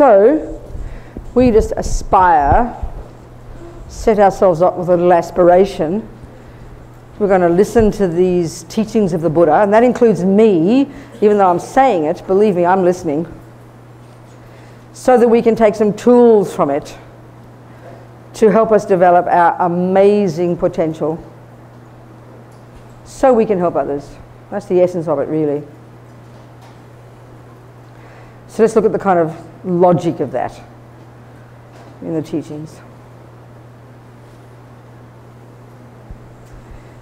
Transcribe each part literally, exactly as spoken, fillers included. So we just aspire, set ourselves up with a little aspiration. We're going to listen to these teachings of the Buddha, and that includes me. Even though I'm saying it, believe me, I'm listening, so that we can take some tools from it to help us develop our amazing potential, so we can help others. That's the essence of it, really. So let's look at the kind of logic of that in the teachings.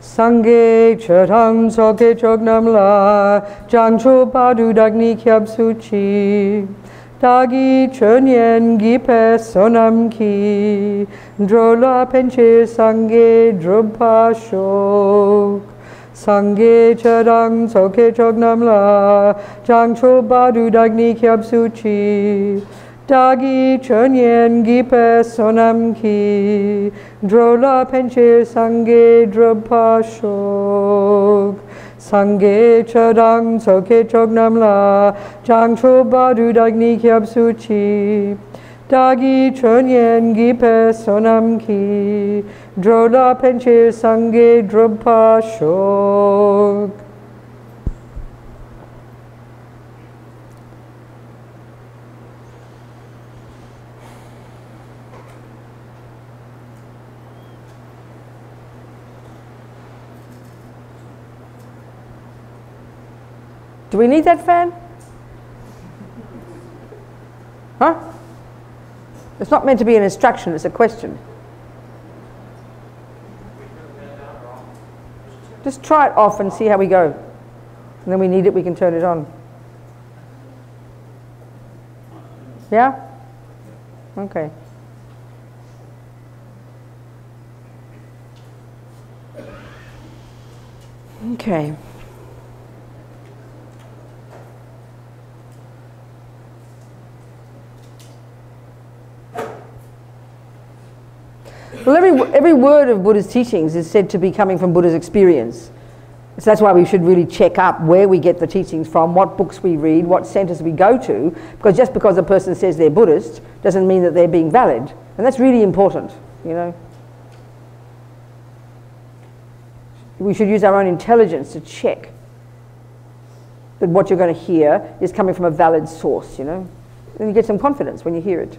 Sangye Chötam Soke Chognam La Jangcho Padu Dagni Kyab Suchi Dagi Chönyen Gipe Sonam Ki Drola Penche Sangye Drupa Shok Sangye Chötam Soke Chognam La Jangcho Padu Dagni Kyab Suchi Dagi Chönyen Gipe Sonam Ki Drola Penche Sangye Drupa Shok Sangye Chadang Soke Chognam La Jangcho Badu Dagni Kyab Suchi Dagi Chönyen Gipe Sonam Ki Drola Penche Sangye Drupa Shok. Do we need that fan? Huh? It's not meant to be an instruction, it's a question. Just try it off and see how we go. And then we need it, we can turn it on. Yeah? Okay. Okay. Well, every, every word of Buddha's teachings is said to be coming from Buddha's experience. So that's why we should really check up where we get the teachings from, what books we read, what centers we go to, because just because a person says they're Buddhist doesn't mean that they're being valid. And that's really important, you know. We should use our own intelligence to check that what you're going to hear is coming from a valid source, you know. And you get some confidence when you hear it.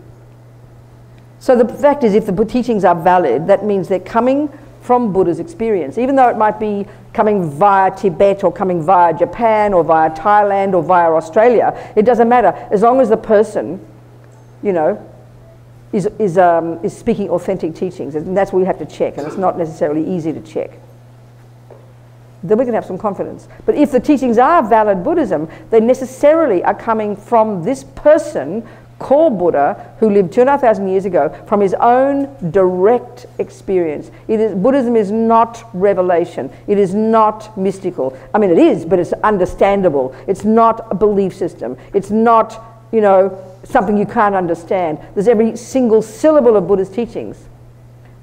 So the fact is, if the teachings are valid, that means they're coming from Buddha's experience, even though it might be coming via Tibet or coming via Japan or via Thailand or via Australia. It doesn't matter, as long as the person, you know, is, is, um, is speaking authentic teachings. And that's what we have to check, and it's not necessarily easy to check. Then we can have some confidence. But if the teachings are valid Buddhism, they necessarily are coming from this person called Buddha, who lived two and a half thousand years ago, from his own direct experience. It is, Buddhism is not revelation. It is not mystical. I mean, it is, but it's understandable. It's not a belief system. It's not, you know, something you can't understand. There's every single syllable of Buddha's teachings.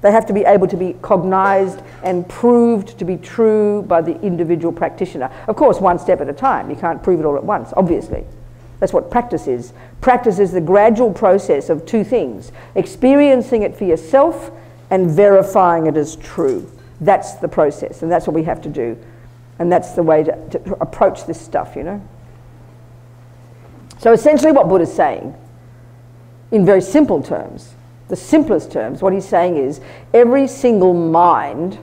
They have to be able to be cognized and proved to be true by the individual practitioner. Of course, one step at a time. You can't prove it all at once, obviously. That's what practice is. Practice is the gradual process of two things: experiencing it for yourself and verifying it as true. That's the process, and that's what we have to do. And that's the way to, to approach this stuff, you know. So essentially what Buddha's saying, in very simple terms, the simplest terms, what he's saying is every single mind,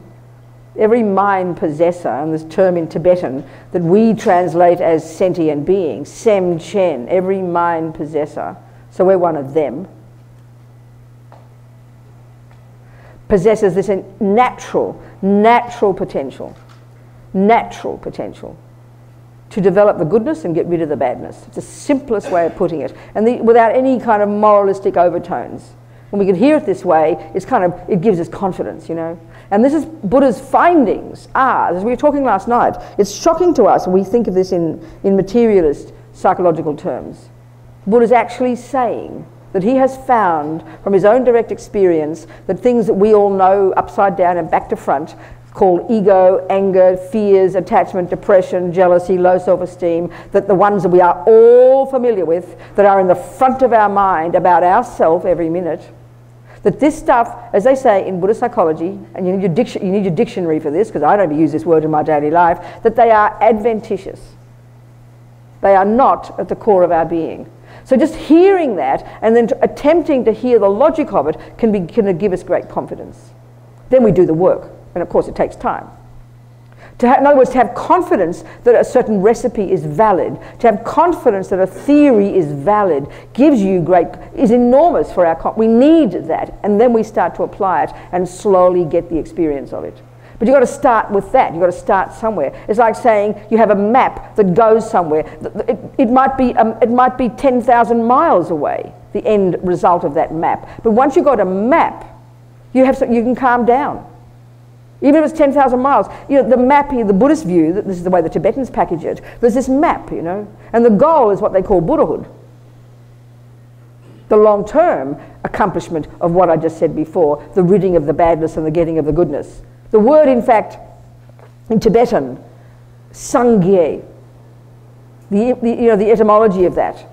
every mind possessor, and this term in Tibetan that we translate as sentient being, sem chen, every mind possessor, so we're one of them, possesses this natural, natural potential, natural potential to develop the goodness and get rid of the badness. It's the simplest way of putting it, and the, without any kind of moralistic overtones. When we can hear it this way, it's kind of, it gives us confidence, you know. And this is Buddha's findings are, as we were talking last night, it's shocking to us when we think of this in, in materialist psychological terms. Buddha's actually saying that he has found from his own direct experience that things that we all know upside down and back to front called ego, anger, fears, attachment, depression, jealousy, low self-esteem, that the ones that we are all familiar with, that are in the front of our mind about ourselves every minute, that this stuff, as they say in Buddhist psychology, and you need your, diction, you need your dictionary for this, because I don't use this word in my daily life, that they are adventitious. They are not at the core of our being. So just hearing that and then attempting to hear the logic of it can, be, can give us great confidence. Then we do the work, and of course it takes time. To have, in other words, to have confidence that a certain recipe is valid, to have confidence that a theory is valid, gives you great, is enormous for our, we need that, and then we start to apply it and slowly get the experience of it. But you've got to start with that, you've got to start somewhere. It's like saying you have a map that goes somewhere. It, it might be, um, it might be ten thousand miles away, the end result of that map. But once you've got a map, you, have some, you can calm down. Even if it's ten thousand miles, you know, the map here, the Buddhist view, this is the way the Tibetans package it, there's this map, you know, and the goal is what they call Buddhahood. The long-term accomplishment of what I just said before, the ridding of the badness and the getting of the goodness. The word, in fact, in Tibetan, sangye, the, the, you know, the etymology of that,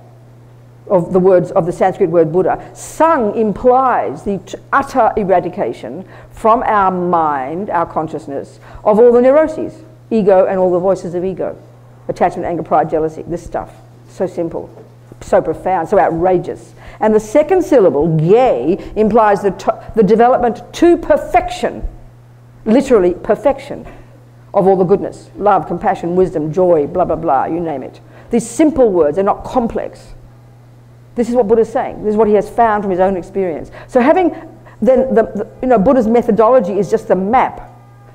of the words of the Sanskrit word Buddha. Sang implies the utter eradication from our mind, our consciousness, of all the neuroses, ego and all the voices of ego, attachment, anger, pride, jealousy, this stuff. So simple, so profound, so outrageous. And the second syllable, ge, implies the, the development to perfection, literally perfection, of all the goodness, love, compassion, wisdom, joy, blah, blah, blah, you name it. These simple words, they're not complex. This is what Buddha's saying. This is what he has found from his own experience. So having, then, the, the, you know, Buddha's methodology is just the map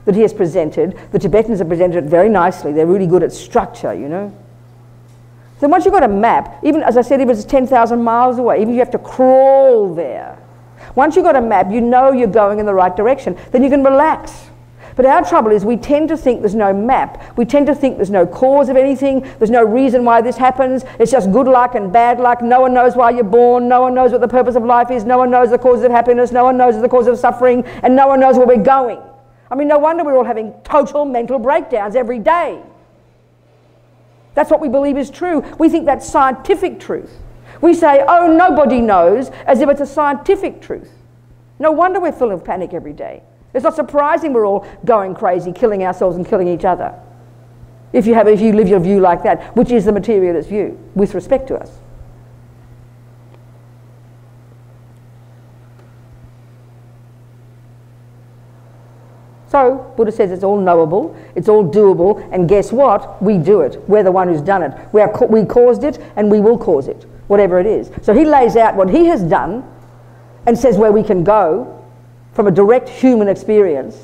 that he has presented. The Tibetans have presented it very nicely. They're really good at structure, you know. So once you've got a map, even, as I said, even if it's ten thousand miles away, even if you have to crawl there, once you've got a map, you know you're going in the right direction. Then you can relax. But our trouble is we tend to think there's no map. We tend to think there's no cause of anything. There's no reason why this happens. It's just good luck and bad luck. No one knows why you're born. No one knows what the purpose of life is. No one knows the cause of happiness. No one knows the cause of suffering. And no one knows where we're going. I mean, no wonder we're all having total mental breakdowns every day. That's what we believe is true. We think that's scientific truth. We say, oh, nobody knows, as if it's a scientific truth. No wonder we're full of panic every day. It's not surprising we're all going crazy, killing ourselves and killing each other, if you, have, if you live your view like that, which is the materialist view with respect to us. So Buddha says it's all knowable, it's all doable, and guess what? We do it. We're the one who's done it. We, are, we caused it and we will cause it, whatever it is. So he lays out what he has done and says where we can go from a direct human experience.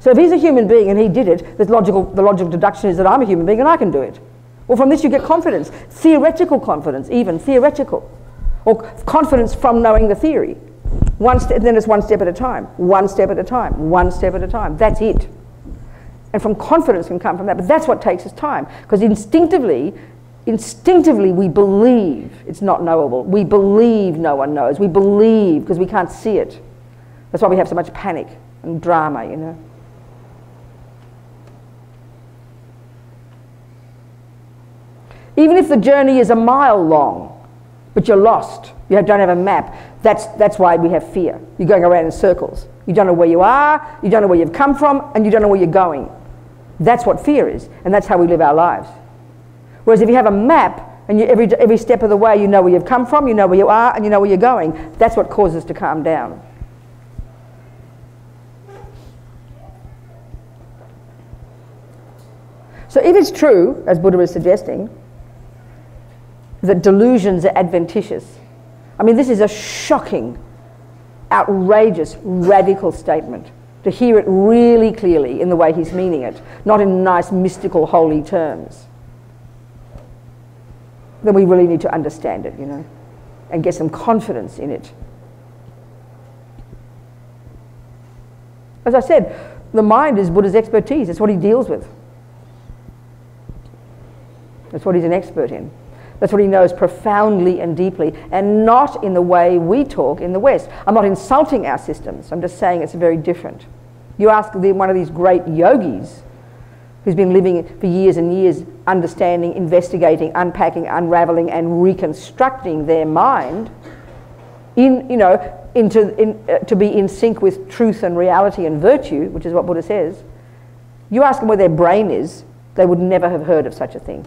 So if he's a human being and he did it, this logical, the logical deduction is that I'm a human being and I can do it. Well, from this you get confidence, theoretical confidence even, theoretical, or confidence from knowing the theory. One step, then it's one step at a time, one step at a time, one step at a time, that's it. And from confidence can come from that, but that's what takes us time, because instinctively, Instinctively we believe it's not knowable. We believe no one knows. We believe because we can't see it. That's why we have so much panic and drama, you know. Even if the journey is a mile long, but you're lost, you don't have a map, that's, that's why we have fear. You're going around in circles. You don't know where you are, you don't know where you've come from, and you don't know where you're going. That's what fear is, and that's how we live our lives. Whereas if you have a map, and you, every, every step of the way you know where you've come from, you know where you are, and you know where you're going, that's what causes us to calm down. So if it's true, as Buddha is suggesting, that delusions are adventitious, I mean, this is a shocking, outrageous, radical statement, to hear it really clearly in the way he's meaning it, not in nice, mystical, holy terms. Then we really need to understand it, you know, and get some confidence in it. As I said, the mind is Buddha's expertise. It's what he deals with. That's what he's an expert in. That's what he knows profoundly and deeply, and not in the way we talk in the West. I'm not insulting our systems. I'm just saying it's very different. You ask one of these great yogis who's been living for years and years, understanding, investigating, unpacking, unraveling, and reconstructing their mind in, you know, into, in, uh, to be in sync with truth and reality and virtue, which is what Buddha says. You ask them where their brain is, they would never have heard of such a thing.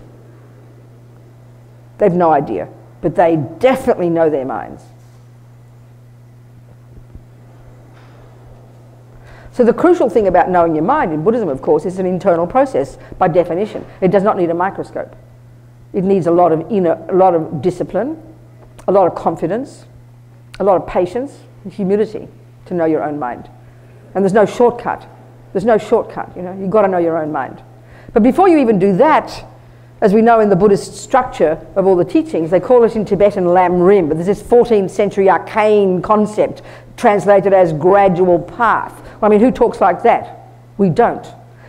They've no idea, but they definitely know their minds. So the crucial thing about knowing your mind in Buddhism, of course, is an internal process by definition. It does not need a microscope. It needs a lot of inner, a lot of discipline, a lot of confidence, a lot of patience and humility to know your own mind. And there's no shortcut. There's no shortcut, you know, you've got to know your own mind. But before you even do that, as we know in the Buddhist structure of all the teachings, they call it in Tibetan Lam Rim, but there's this fourteenth century arcane concept translated as gradual path. Well, I mean, who talks like that? We don't.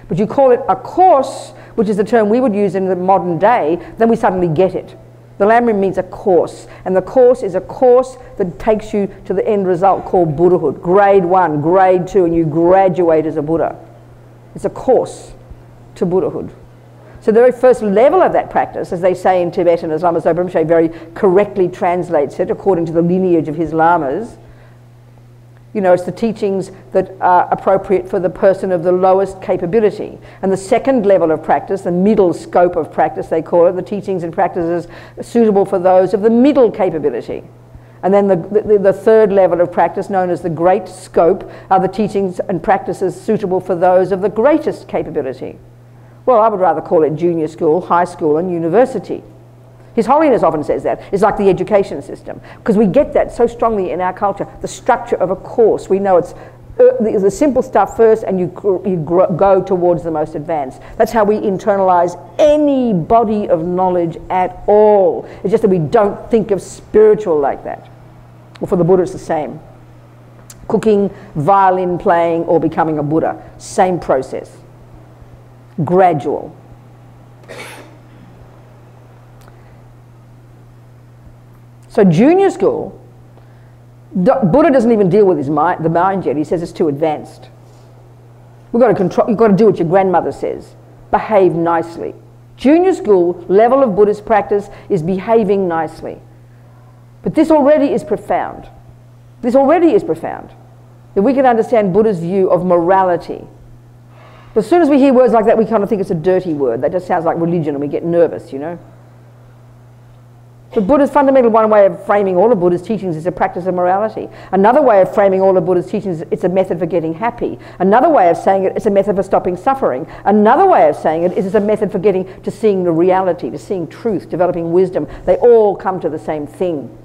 But you call it a course, which is the term we would use in the modern day, then we suddenly get it. The Lam Rim means a course, and the course is a course that takes you to the end result called Buddhahood. Grade one, grade two, and you graduate as a Buddha. It's a course to Buddhahood. So the very first level of that practice, as they say in Tibetan, as Lama Zopa Rinpoche very correctly translates it according to the lineage of his lamas, you know, it's the teachings that are appropriate for the person of the lowest capability. And the second level of practice, the middle scope of practice they call it, the teachings and practices suitable for those of the middle capability. And then the, the, the third level of practice, known as the great scope, are the teachings and practices suitable for those of the greatest capability. Well, I would rather call it junior school, high school, and university. His Holiness often says that. It's like the education system, because we get that so strongly in our culture, the structure of a course. We know it's the simple stuff first, and you, you go towards the most advanced. That's how we internalize any body of knowledge at all. It's just that we don't think of spiritual like that. Well, for the Buddha, it's the same. Cooking, violin playing, or becoming a Buddha. Same process. Gradual. So junior school, Buddha doesn't even deal with his mind, the mind yet. He says it's too advanced. We've got to control, you've got to do what your grandmother says. Behave nicely. Junior school level of Buddhist practice is behaving nicely. But this already is profound. This already is profound. That we can understand Buddha's view of morality. But as soon as we hear words like that, we kind of think it's a dirty word. That just sounds like religion and we get nervous, you know. But Buddha's fundamental one way of framing all of Buddha's teachings is a practice of morality. Another way of framing all of Buddha's teachings is it's a method for getting happy. Another way of saying it is a method for stopping suffering. Another way of saying it is it's a method for getting to seeing the reality, to seeing truth, developing wisdom. They all come to the same thing.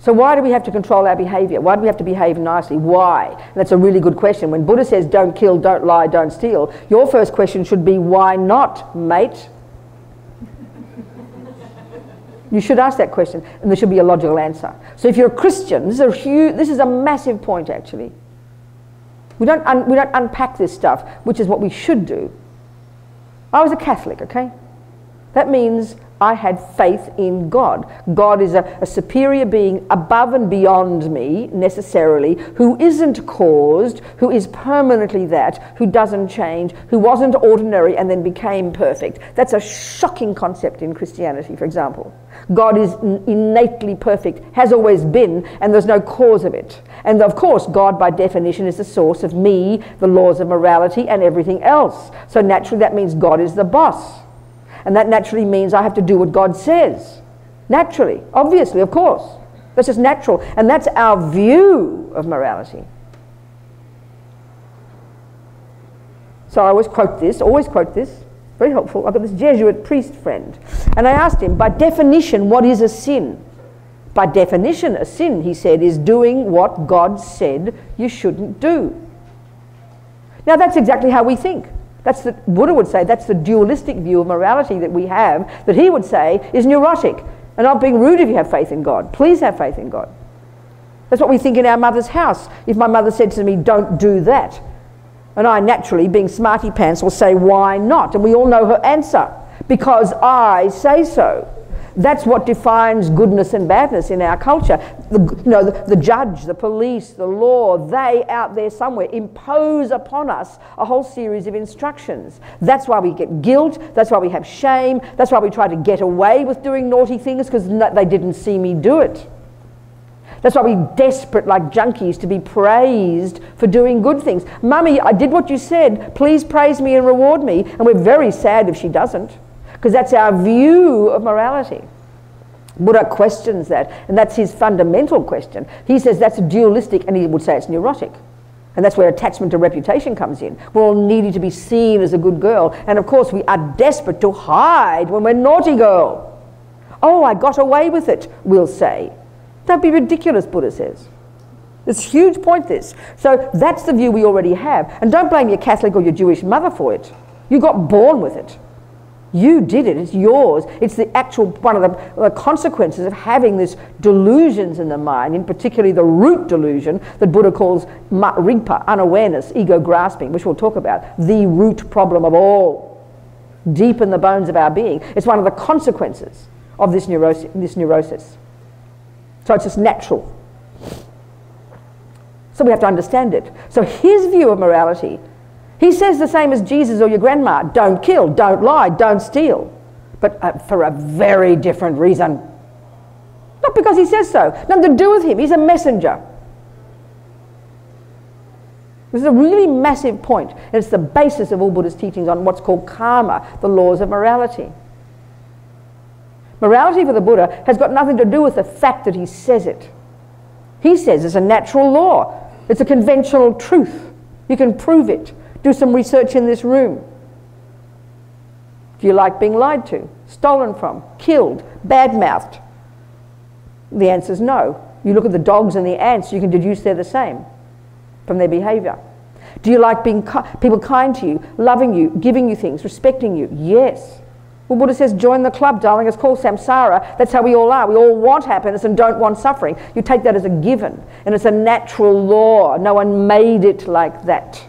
So why do we have to control our behaviour? Why do we have to behave nicely? Why? And that's a really good question. When Buddha says don't kill, don't lie, don't steal, your first question should be why not, mate? You should ask that question, and there should be a logical answer. So if you're a Christian, this is a huge, this is a massive point actually. We don't, un, we don't unpack this stuff, which is what we should do. I was a Catholic, okay? That means I had faith in God. God is a, a superior being above and beyond me, necessarily, who isn't caused, who is permanently that, who doesn't change, who wasn't ordinary and then became perfect. That's a shocking concept in Christianity, for example. God is innately perfect, has always been, and there's no cause of it. And of course, God by definition is the source of me, the laws of morality, and everything else. So naturally that means God is the boss. And that naturally means I have to do what God says. Naturally, obviously, of course. That's just natural. And that's our view of morality. So I always quote this, always quote this. Very helpful. I've got this Jesuit priest friend. And I asked him, by definition, what is a sin? By definition, a sin, he said, is doing what God said you shouldn't do. Now, that's exactly how we think. That's the, Buddha would say, that's the dualistic view of morality that we have, that he would say is neurotic. And not being rude if you have faith in God. Please have faith in God. That's what we think in our mother's house. If my mother said to me, don't do that, and I naturally, being smarty pants, will say, why not? And we all know her answer, because I say so. That's what defines goodness and badness in our culture. The, you know, the, the judge, the police, the law, they out there somewhere impose upon us a whole series of instructions. That's why we get guilt. That's why we have shame. That's why we try to get away with doing naughty things, because no, they didn't see me do it. That's why we're desperate like junkies to be praised for doing good things. Mummy, I did what you said. Please praise me and reward me. And we're very sad if she doesn't, because that's our view of morality. Buddha questions that, and that's his fundamental question. He says that's dualistic, and he would say it's neurotic. And that's where attachment to reputation comes in. We're all needing to be seen as a good girl. And of course, we are desperate to hide when we're naughty girl. Oh, I got away with it, we'll say. Don't be ridiculous, Buddha says. It's a huge point, this. So that's the view we already have. And don't blame your Catholic or your Jewish mother for it. You got born with it. You did it, it's yours. It's the actual, one of the, the consequences of having these delusions in the mind, in particularly the root delusion that Buddha calls ma-rigpa, unawareness, ego grasping, which we'll talk about, the root problem of all, deep in the bones of our being. It's one of the consequences of this neurosis. This neurosis. So it's just natural. So we have to understand it. So his view of morality, he says the same as Jesus or your grandma. Don't kill, don't lie, don't steal. But uh, for a very different reason. Not because he says so. Nothing to do with him. He's a messenger. This is a really massive point. And it's the basis of all Buddhist teachings on what's called karma, the laws of morality. Morality for the Buddha has got nothing to do with the fact that he says it. He says it's a natural law. It's a conventional truth. You can prove it. Do some research in this room. Do you like being lied to, stolen from, killed, bad-mouthed? The answer is no. You look at the dogs and the ants, you can deduce they're the same from their behavior. Do you like being ki- people kind to you, loving you, giving you things, respecting you? Yes. Well, Buddha says, join the club, darling. It's called samsara. That's how we all are. We all want happiness and don't want suffering. You take that as a given, and it's a natural law. No one made it like that.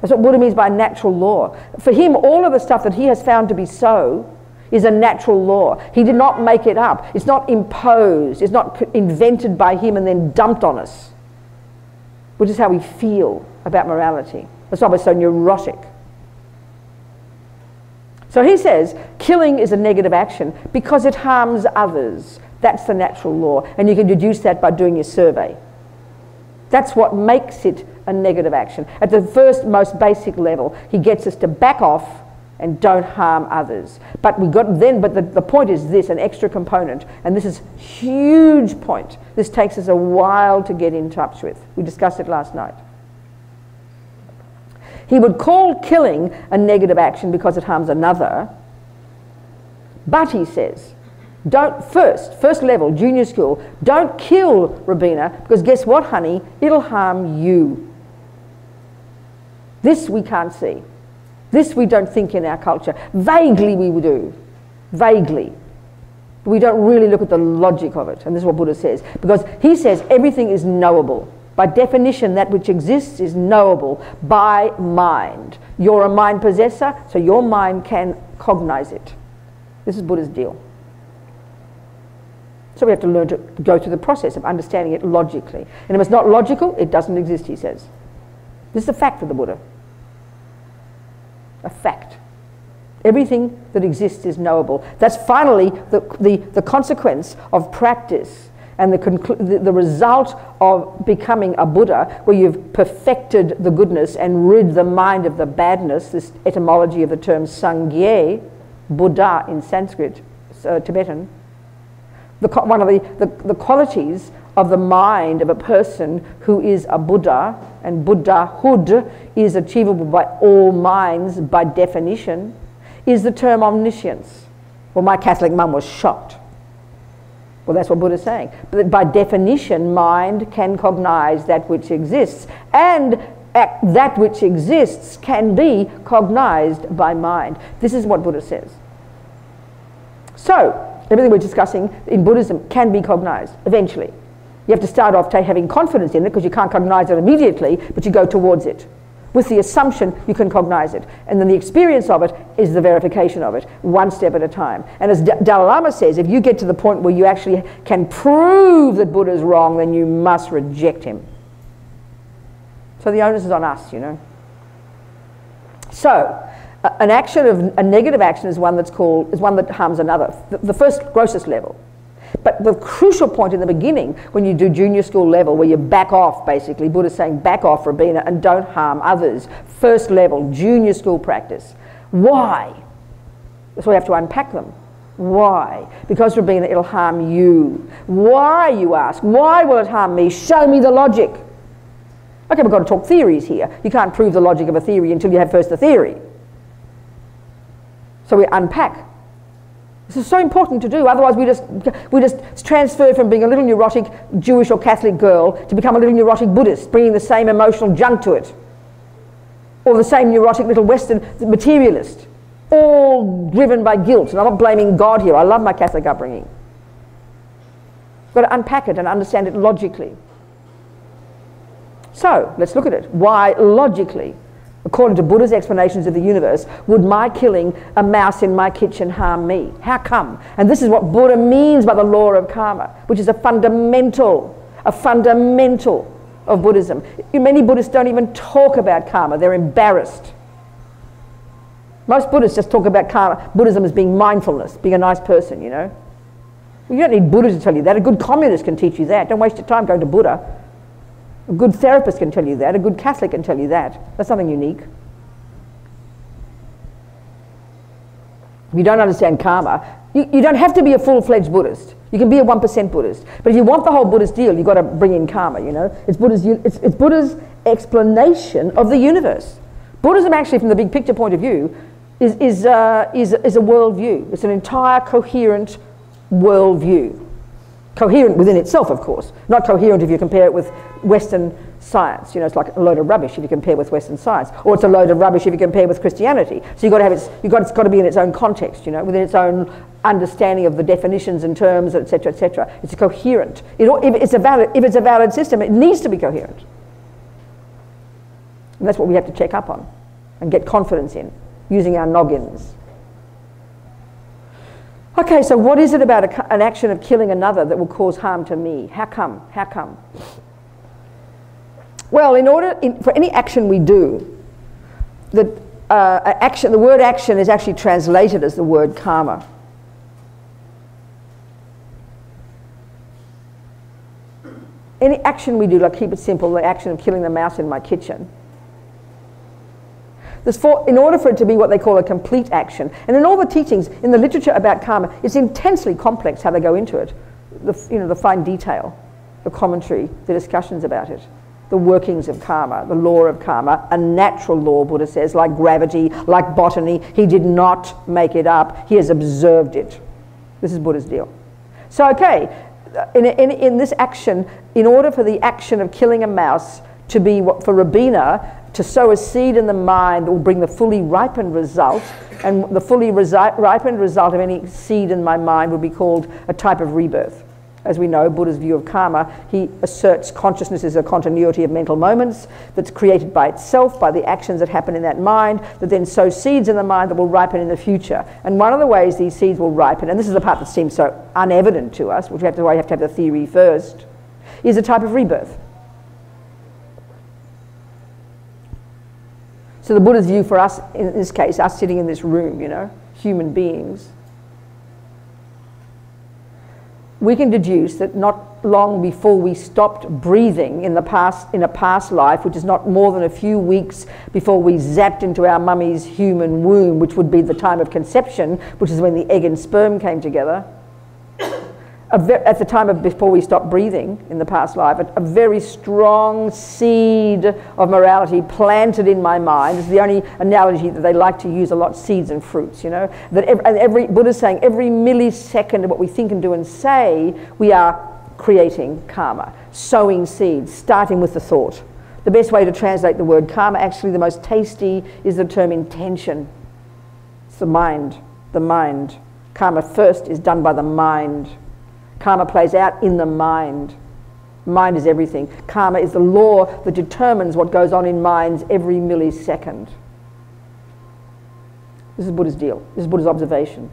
That's what Buddha means by natural law. For him, all of the stuff that he has found to be so is a natural law. He did not make it up. It's not imposed. It's not invented by him and then dumped on us, which is how we feel about morality. That's why we're so neurotic. So he says, killing is a negative action because it harms others. That's the natural law. And you can deduce that by doing your survey. That's what makes it a negative action. At the first, most basic level, he gets us to back off and don't harm others. But we got then, but the, the point is this, an extra component, and this is a huge point. This takes us a while to get in touch with. We discussed it last night. He would call killing a negative action because it harms another, but he says, Don't first, first level, junior school, don't kill Robina, because guess what, honey? It'll harm you. This we can't see. This we don't think in our culture. Vaguely we do, vaguely. But we don't really look at the logic of it, and this is what Buddha says, because he says everything is knowable. By definition, that which exists is knowable by mind. You're a mind possessor, so your mind can cognize it. This is Buddha's deal. So we have to learn to go through the process of understanding it logically. And if it's not logical, it doesn't exist, he says. This is a fact of the Buddha. A fact. Everything that exists is knowable. That's finally the, the, the consequence of practice and the, the, the result of becoming a Buddha, where you've perfected the goodness and rid the mind of the badness, this etymology of the term sangye, Buddha in Sanskrit, uh, Tibetan. The, one of the, the, the qualities of the mind of a person who is a Buddha, and Buddhahood is achievable by all minds by definition, is the term omniscience. Well, my Catholic mum was shocked. Well, that's what Buddha's saying. But by definition, mind can cognize that which exists, and that which exists can be cognized by mind. This is what Buddha says. So, everything we're discussing in Buddhism can be cognized, eventually. You have to start off having confidence in it, because you can't cognize it immediately, but you go towards it. with the assumption you can cognize it. And then the experience of it is the verification of it, one step at a time. And as D Dalai Lama says, if you get to the point where you actually can prove that Buddha's wrong, then you must reject him. So the onus is on us, you know. So, uh, an action of a negative action is one that's called is one that harms another. The, the first grossest level, but the crucial point in the beginning, when you do junior school level, where you back off, basically, Buddha's saying, back off, Robina, and don't harm others. First level, junior school practice. Why? So we have to unpack them. Why? Because, Robina, it'll harm you. Why, you ask? Why will it harm me? Show me the logic. Okay, we've got to talk theories here. You can't prove the logic of a theory until you have first the theory. So we unpack. This is so important to do, otherwise we just, we just transfer from being a little neurotic Jewish or Catholic girl to become a little neurotic Buddhist, bringing the same emotional junk to it. Or the same neurotic little Western materialist, all driven by guilt. And I'm not blaming God here, I love my Catholic upbringing. We've got to unpack it and understand it logically. So, let's look at it. Why, logically, according to Buddha's explanations of the universe, would my killing a mouse in my kitchen harm me? How come? And this is what Buddha means by the law of karma, which is a fundamental, a fundamental of Buddhism. Many Buddhists don't even talk about karma, they're embarrassed. Most Buddhists just talk about karma, Buddhism as being mindfulness, being a nice person, you know. You don't need Buddha to tell you that, a good communist can teach you that, don't waste your time going to Buddha. A good therapist can tell you that, a good Catholic can tell you that. That's something unique. If you don't understand karma, you, you don't have to be a full-fledged Buddhist. You can be a one percent Buddhist. But if you want the whole Buddhist deal, you've got to bring in karma, you know. It's Buddha's, it's, it's Buddha's explanation of the universe. Buddhism actually, from the big picture point of view, is, is, uh, is, is a worldview. It's an entire coherent worldview. Coherent within itself, of course. Not coherent if you compare it with Western science. You know, it's like a load of rubbish if you compare with Western science, or it's a load of rubbish if you compare with Christianity. So you've got to have its, you've got, it's got to be in its own context, you know, within its own understanding of the definitions and terms, et cetera, et cetera. It's coherent. It, if, it's a valid, if it's a valid system, it needs to be coherent. And that's what we have to check up on and get confidence in, using our noggins. Okay, so what is it about a, an action of killing another that will cause harm to me? How come? How come? Well, in order in, for any action we do, the uh, action, the word action is actually translated as the word karma. Any action we do, like keep it simple, the action of killing the mouse in my kitchen. Four, in order for it to be what they call a complete action, and in all the teachings in the literature about karma, it's intensely complex how they go into it, the, you know, the fine detail, the commentary, the discussions about it, the workings of karma, the law of karma, a natural law, Buddha says, like gravity, like botany. He did not make it up, he has observed it. This is Buddha's deal. So okay, in, in, in this action, in order for the action of killing a mouse to be what, for Robina, to sow a seed in the mind that will bring the fully ripened result, and the fully ripened result of any seed in my mind would be called a type of rebirth. As we know, Buddha's view of karma, he asserts consciousness is a continuity of mental moments that's created by itself, by the actions that happen in that mind, that then sow seeds in the mind that will ripen in the future. And one of the ways these seeds will ripen, and this is the part that seems so unevident to us, which we have to, why you have to have the theory first, is a type of rebirth. So the Buddha's view for us, in this case, us sitting in this room, you know, human beings, we can deduce that not long before we stopped breathing in the past, in a past life, which is not more than a few weeks before we zapped into our mummy's human womb, which would be the time of conception, which is when the egg and sperm came together. At the time of before we stopped breathing in the past life, a, a very strong seed of morality planted in my mind. It's the only analogy that they like to use a lot, seeds and fruits, you know. That every, and every Buddha's saying every millisecond of what we think and do and say, we are creating karma, sowing seeds, starting with the thought. The best way to translate the word karma, actually the most tasty, is the term intention. It's the mind, the mind. Karma first is done by the mind. Karma plays out in the mind. Mind is everything. Karma is the law that determines what goes on in minds every millisecond. This is Buddha's deal. This is Buddha's observation.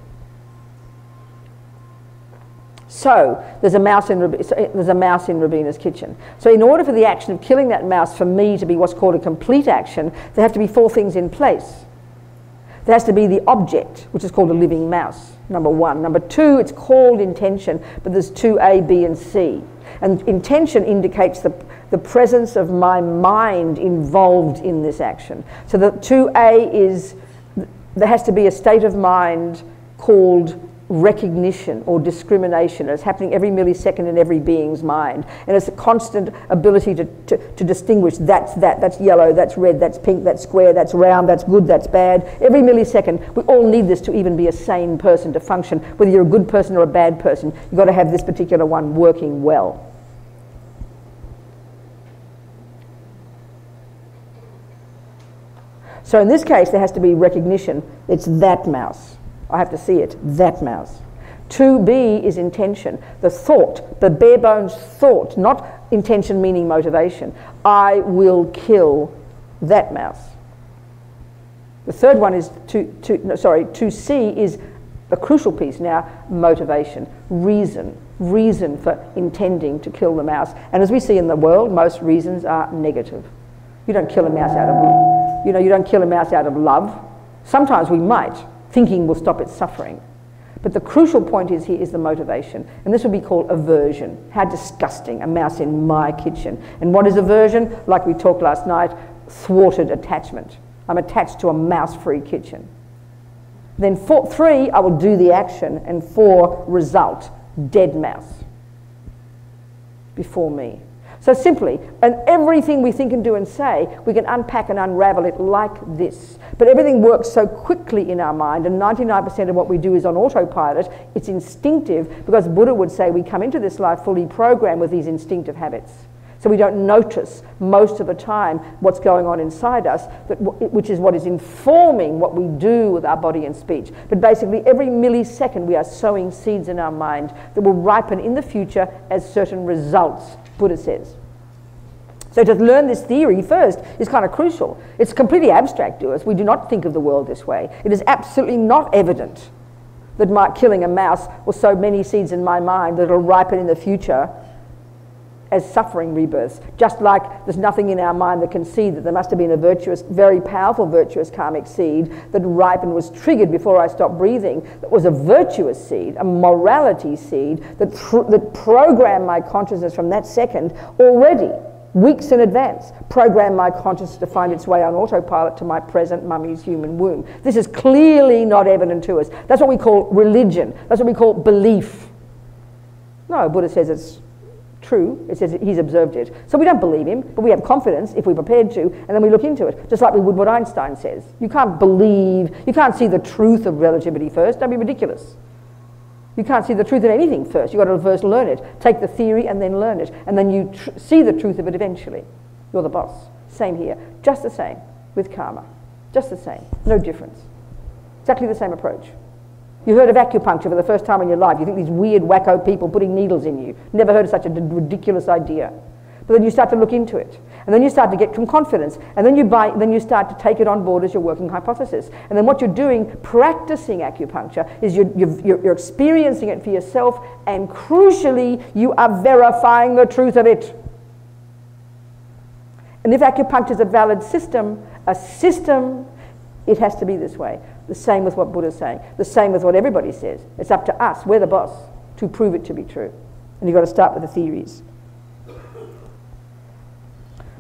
So there's a mouse in there's a mouse in Robina's kitchen. So in order for the action of killing that mouse for me to be what's called a complete action, there have to be four things in place. There has to be the object, which is called a living mouse, number one. Number two, it's called intention, but there's two A, B, and C. And intention indicates the, the presence of my mind involved in this action. So the two A is, there has to be a state of mind called recognition or discrimination. It's happening every millisecond in every being's mind. And it's a constant ability to, to, to distinguish that's that, that's yellow, that's red, that's pink, that's square, that's round, that's good, that's bad. Every millisecond, we all need this to even be a sane person, to function. Whether you're a good person or a bad person, you've got to have this particular one working well. So in this case, there has to be recognition. It's that mouse. I have to see it, that mouse. two B is intention, the thought, the bare bones thought, not intention meaning motivation. I will kill that mouse. The third one is, two, two, no, sorry, two C is the crucial piece now, motivation, reason, reason for intending to kill the mouse. And as we see in the world, most reasons are negative. You don't kill a mouse out of, you know, you don't kill a mouse out of love. Sometimes we might, thinking will stop its suffering. But the crucial point is here is the motivation. And this would be called aversion. How disgusting, a mouse in my kitchen. And what is aversion? Like we talked last night, thwarted attachment. I'm attached to a mouse-free kitchen. Then four, three, I will do the action. And four, result, dead mouse before me. So simply, and everything we think and do and say, we can unpack and unravel it like this. But everything works so quickly in our mind, and ninety-nine percent of what we do is on autopilot. It's instinctive, because Buddha would say we come into this life fully programmed with these instinctive habits. So we don't notice most of the time what's going on inside us, that w which is what is informing what we do with our body and speech. But basically every millisecond we are sowing seeds in our mind that will ripen in the future as certain results, Buddha says. So to learn this theory first is kind of crucial. It's completely abstract to us. We do not think of the world this way. It is absolutely not evident that my killing a mouse will sow many seeds in my mind that will ripen in the future as suffering rebirths. Just like there's nothing in our mind that can see that there must have been a virtuous, very powerful virtuous karmic seed that ripened, was triggered before I stopped breathing, that was a virtuous seed, a morality seed that, that programmed my consciousness from that second already, weeks in advance, programmed my consciousness to find its way on autopilot to my present mummy's human womb. This is clearly not evident to us. That's what we call religion. That's what we call belief. No, Buddha says it's true, it says he's observed it. So we don't believe him, but we have confidence if we're prepared to, and then we look into it, just like we would what Einstein says. You can't believe, you can't see the truth of relativity first. Don't be ridiculous. You can't see the truth of anything first. You've got to first learn it. Take the theory and then learn it, and then you tr see the truth of it eventually. You're the boss. Same here. Just the same with karma. Just the same. No difference. Exactly the same approach. You heard of acupuncture for the first time in your life. You think these weird wacko people putting needles in you. Never heard of such a ridiculous idea. But then you start to look into it. And then you start to get some confidence. And then you, buy, then you start to take it on board as your working hypothesis. And then what you're doing, practicing acupuncture, is you're, you're, you're experiencing it for yourself. And crucially, you are verifying the truth of it. And if acupuncture is a valid system, a system, it has to be this way. The same with what Buddha's saying. The same with what everybody says. It's up to us, we're the boss, to prove it to be true. And you've got to start with the theories.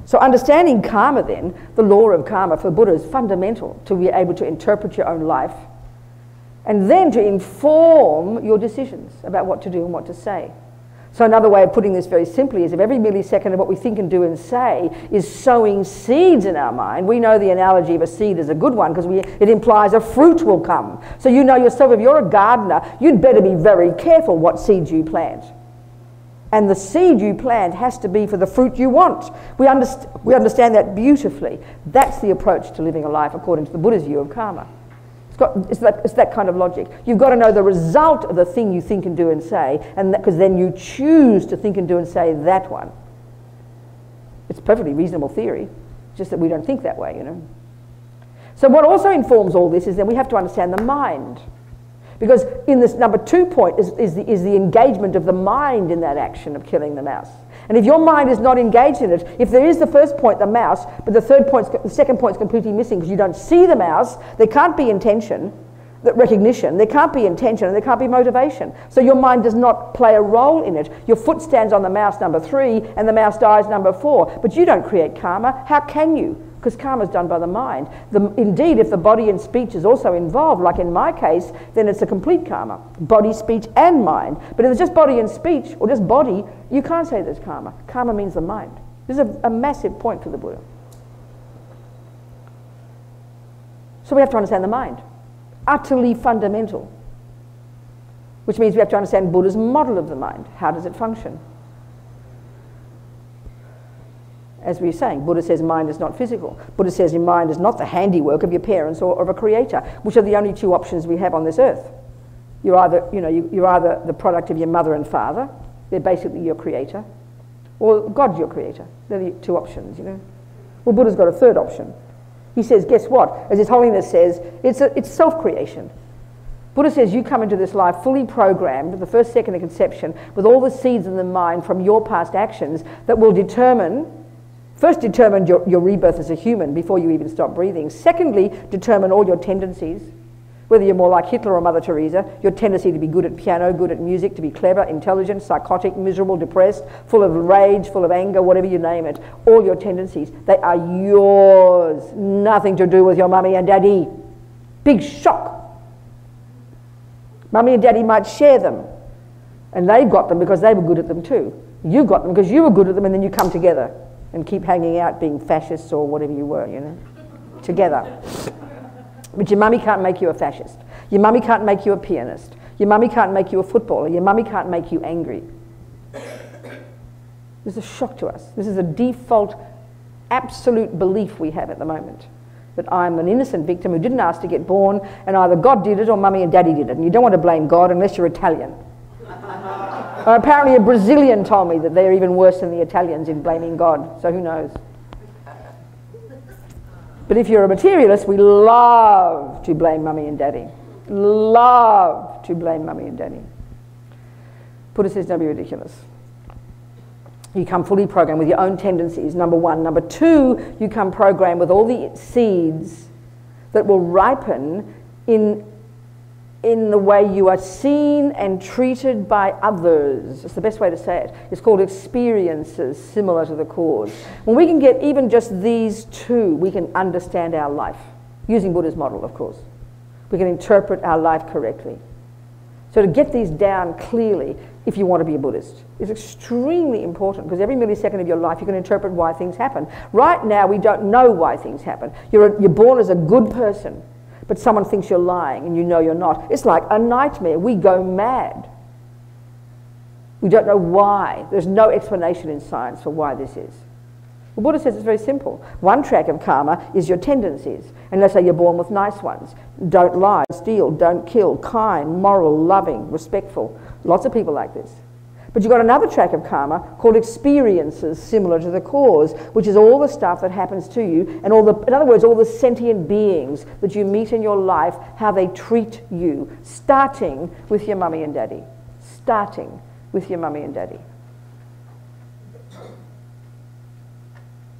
So understanding karma then, the law of karma for Buddha is fundamental to be able to interpret your own life and then to inform your decisions about what to do and what to say. So another way of putting this very simply is if every millisecond of what we think and do and say is sowing seeds in our mind, we know the analogy of a seed is a good one because it implies a fruit will come. So you know yourself, if you're a gardener, you'd better be very careful what seeds you plant. And the seed you plant has to be for the fruit you want. We, underst we understand that beautifully. That's the approach to living a life according to the Buddha's view of karma. It's, got, it's, that, it's that kind of logic. You've got to know the result of the thing you think and do and say, and because then you choose to think and do and say that one. It's a perfectly reasonable theory, just that we don't think that way, you know. So what also informs all this is that we have to understand the mind. Because in this number two point is, is, the, is the engagement of the mind in that action of killing the mouse. And if your mind is not engaged in it, if there is the first point, the mouse, but the third point's, the second point's completely missing because you don't see the mouse, there can't be intention, that recognition, there can't be intention, and there can't be motivation. So your mind does not play a role in it. Your foot stands on the mouse number three and the mouse dies number four. But you don't create karma. How can you? Because karma is done by the mind. The, indeed, if the body and speech is also involved, like in my case, then it's a complete karma. Body, speech, and mind. But if it's just body and speech, or just body, you can't say there's karma. Karma means the mind. This is a, a massive point for the Buddha. So we have to understand the mind. Utterly fundamental. Which means we have to understand Buddha's model of the mind. How does it function? As we were saying, Buddha says mind is not physical. Buddha says your mind is not the handiwork of your parents or of a creator, which are the only two options we have on this earth. You're either, you know, you're either the product of your mother and father, they're basically your creator, or God's your creator. They're the two options, you know. Well, Buddha's got a third option. He says, guess what? As His Holiness says, it's, a, it's self-creation. Buddha says you come into this life fully programmed, the first second of conception, with all the seeds in the mind from your past actions that will determine First, determine your, your rebirth as a human before you even stop breathing. Secondly, determine all your tendencies, whether you're more like Hitler or Mother Teresa, your tendency to be good at piano, good at music, to be clever, intelligent, psychotic, miserable, depressed, full of rage, full of anger, whatever you name it. All your tendencies, they are yours. Nothing to do with your mummy and daddy. Big shock. Mummy and daddy might share them. And they got them because they were good at them too. You got them because you were good at them and then you come together and keep hanging out being fascists or whatever you were, you know, together. But your mummy can't make you a fascist. Your mummy can't make you a pianist. Your mummy can't make you a footballer. Your mummy can't make you angry. This is a shock to us. This is a default, absolute belief we have at the moment, that I'm an innocent victim who didn't ask to get born, and either God did it or mummy and daddy did it. And you don't want to blame God unless you're Italian. Uh, apparently a Brazilian told me that they're even worse than the Italians in blaming God, so who knows. But if you're a materialist, we love to blame mummy and daddy. Love to blame mummy and daddy. Buddha says, don't be ridiculous. You come fully programmed with your own tendencies, number one. Number two, you come programmed with all the seeds that will ripen in in the way you are seen and treated by others. It's the best way to say it. It's called experiences similar to the cause. When we can get even just these two, we can understand our life, using Buddha's model, of course. We can interpret our life correctly. So to get these down clearly, if you want to be a Buddhist, is extremely important, because every millisecond of your life you can interpret why things happen. Right now, we don't know why things happen. You're, a, you're born as a good person, but someone thinks you're lying and you know you're not. It's like a nightmare. We go mad. We don't know why. There's no explanation in science for why this is. The Buddha says it's very simple. One track of karma is your tendencies. And let's say you're born with nice ones. Don't lie, steal, don't kill, kind, moral, loving, respectful. Lots of people like this. But you've got another track of karma called experiences similar to the cause, which is all the stuff that happens to you, and all the, in other words, all the sentient beings that you meet in your life, how they treat you, starting with your mummy and daddy. Starting with your mummy and daddy.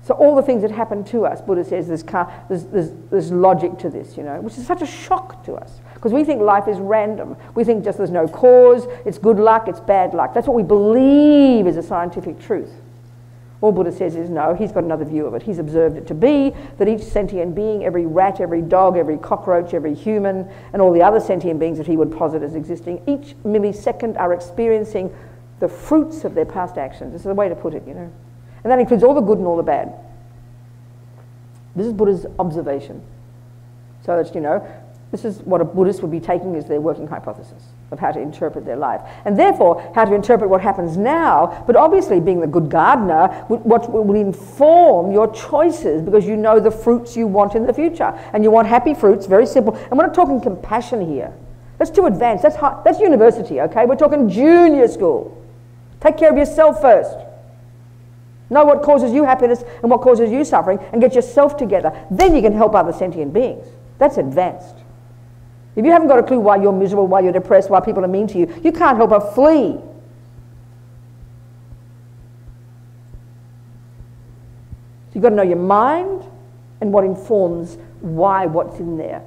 So all the things that happen to us, Buddha says there's, there's, there's, there's logic to this, you know, which is such a shock to us. Because we think life is random. We think just there's no cause, it's good luck, it's bad luck. That's what we believe is a scientific truth. All Buddha says is no, he's got another view of it. He's observed it to be that each sentient being, every rat, every dog, every cockroach, every human, and all the other sentient beings that he would posit as existing, each millisecond are experiencing the fruits of their past actions. This is the way to put it, you know. And that includes all the good and all the bad. This is Buddha's observation. So it's, you know, this is what a Buddhist would be taking as their working hypothesis of how to interpret their life. And therefore, how to interpret what happens now, but obviously being the good gardener, what will inform your choices, because you know the fruits you want in the future. And you want happy fruits, very simple. And we're not talking compassion here. That's too advanced. That's, high, that's university, okay? We're talking junior school. Take care of yourself first. Know what causes you happiness and what causes you suffering and get yourself together. Then you can help other sentient beings. That's advanced. If you haven't got a clue why you're miserable, why you're depressed, why people are mean to you, you can't help but flee. You've got to know your mind and what informs why what's in there.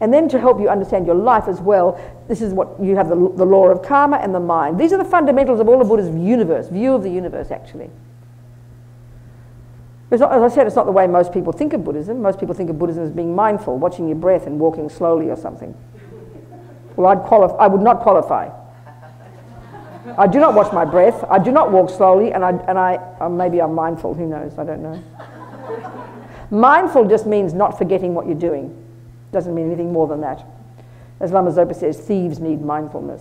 And then to help you understand your life as well, this is what you have, the, the law of karma and the mind. These are the fundamentals of all of Buddha's universe, view of the universe, actually. It's not, as I said, it's not the way most people think of Buddhism. Most people think of Buddhism as being mindful, watching your breath and walking slowly or something. Well, I'd qualify, I would not qualify. I do not watch my breath, I do not walk slowly, and I, and I uh, maybe I'm mindful, who knows, I don't know. Mindful just means not forgetting what you're doing. Doesn't mean anything more than that. As Lama Zopa says, thieves need mindfulness.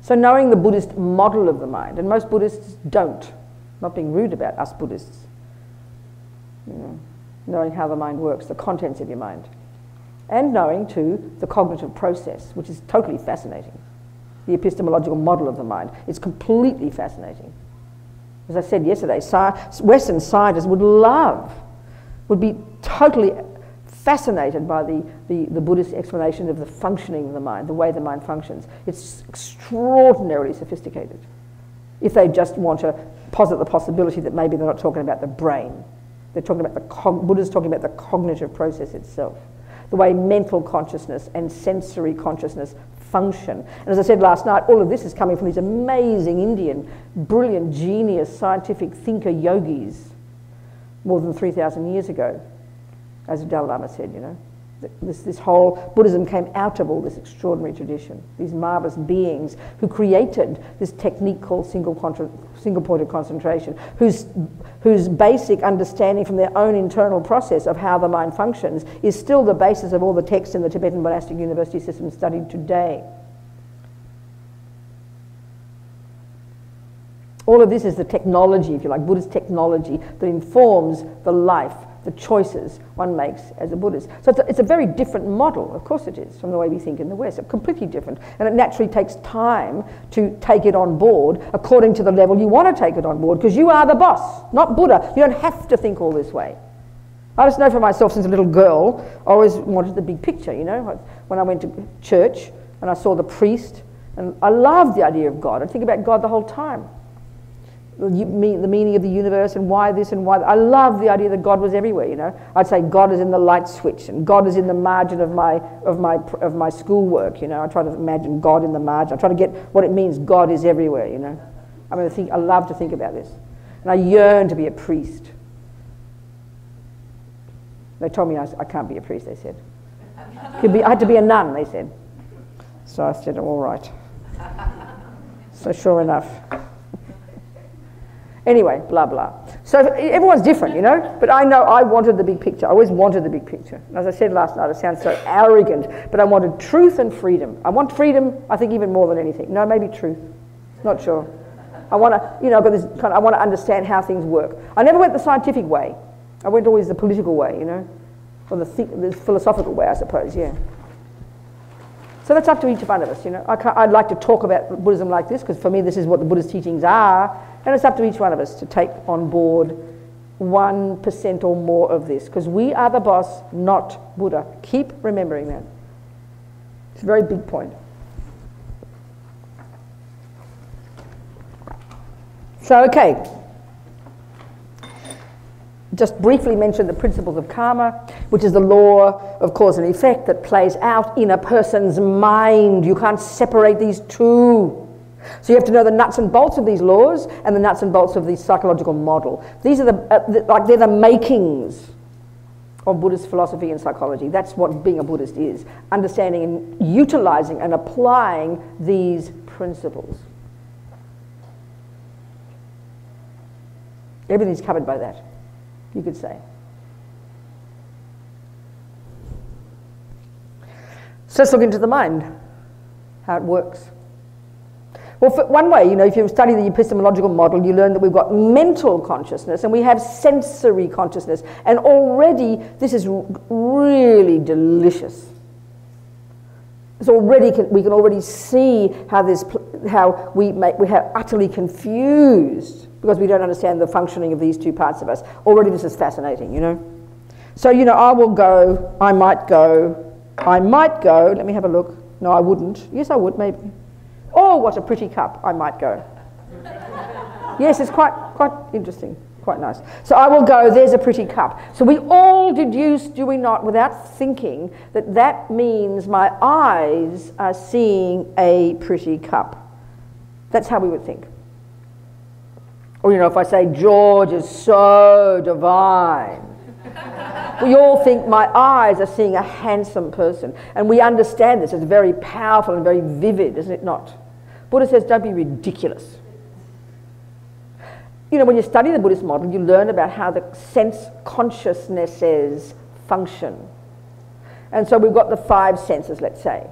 So knowing the Buddhist model of the mind, and most Buddhists don't, not being rude about us Buddhists, you know, knowing how the mind works, the contents of your mind. And knowing, too, the cognitive process, which is totally fascinating. The epistemological model of the mind. It's completely fascinating. As I said yesterday, Western scientists would love, would be totally fascinated by the, the, the Buddhist explanation of the functioning of the mind, the way the mind functions. It's extraordinarily sophisticated. If they just want to posit the possibility that maybe they're not talking about the brain. They're talking about the, Buddha's talking about the cognitive process itself. The way mental consciousness and sensory consciousness function. And as I said last night, all of this is coming from these amazing Indian, brilliant, genius, scientific thinker yogis more than three thousand years ago, as the Dalai Lama said, you know. This, this whole Buddhism came out of all this extraordinary tradition, these marvellous beings who created this technique called single, contra, single point of concentration, whose, whose basic understanding from their own internal process of how the mind functions is still the basis of all the texts in the Tibetan monastic university system studied today. All of this is the technology, if you like, Buddhist technology that informs the life, the choices one makes as a Buddhist. So it's a, it's a very different model, of course it is, from the way we think in the West. It's completely different. And it naturally takes time to take it on board according to the level you want to take it on board, because you are the boss, not Buddha. You don't have to think all this way. I just know for myself, since a little girl, I always wanted the big picture, you know. When I went to church and I saw the priest, and I loved the idea of God. I think about God the whole time. The meaning of the universe and why this and why that. I love the idea that God was everywhere, you know. I'd say God is in the light switch and God is in the margin of my, of my, of my schoolwork, you know. I try to imagine God in the margin. I try to get what it means God is everywhere, you know. I mean, I, think, I love to think about this. And I yearn to be a priest. They told me I, I can't be a priest, they said. Could be, I had to be a nun, they said. So I said, all right. So sure enough. Anyway, blah, blah. So everyone's different, you know? But I know I wanted the big picture. I always wanted the big picture. And as I said last night, it sounds so arrogant, but I wanted truth and freedom. I want freedom, I think, even more than anything. No, maybe truth. Not sure. I want to, you know, I've got this kind of, I want to understand how things work. I never went the scientific way. I went always the political way, you know? Or the, th the philosophical way, I suppose, yeah. So that's up to each one of us, you know. I can't, I'd like to talk about Buddhism like this, because for me this is what the Buddhist teachings are. And it's up to each one of us to take on board one percent or more of this, because we are the boss, not Buddha. Keep remembering that. It's a very big point. So, okay. Just briefly mention the principles of karma, which is the law of cause and effect that plays out in a person's mind. You can't separate these two. So you have to know the nuts and bolts of these laws and the nuts and bolts of the psychological model. These are the, uh, the like they're the makings of Buddhist philosophy and psychology. That's what being a Buddhist is, understanding and utilizing and applying these principles. Everything's covered by that, you could say. So let's look into the mind, how it works. Well, for one way, you know, if you study the epistemological model, you learn that we've got mental consciousness and we have sensory consciousness. And already, this is really delicious. It's already can, we can already see how this how we make we have utterly confused because we don't understand the functioning of these two parts of us. Already this is fascinating, you know. So you know, I will go. I might go. I might go. Let me have a look. No, I wouldn't. Yes, I would maybe. Oh, what a pretty cup! I might go. Yes, it's quite quite interesting. Quite nice. So I will go, there's a pretty cup. So we all deduce, do we not, without thinking, that that means my eyes are seeing a pretty cup. That's how we would think. Or, you know, if I say, George is so divine, we all think my eyes are seeing a handsome person. And we understand this. It's very powerful and very vivid, isn't it not? Buddha says, don't be ridiculous. You know, when you study the Buddhist model, you learn about how the sense consciousnesses function. And so we've got the five senses, let's say.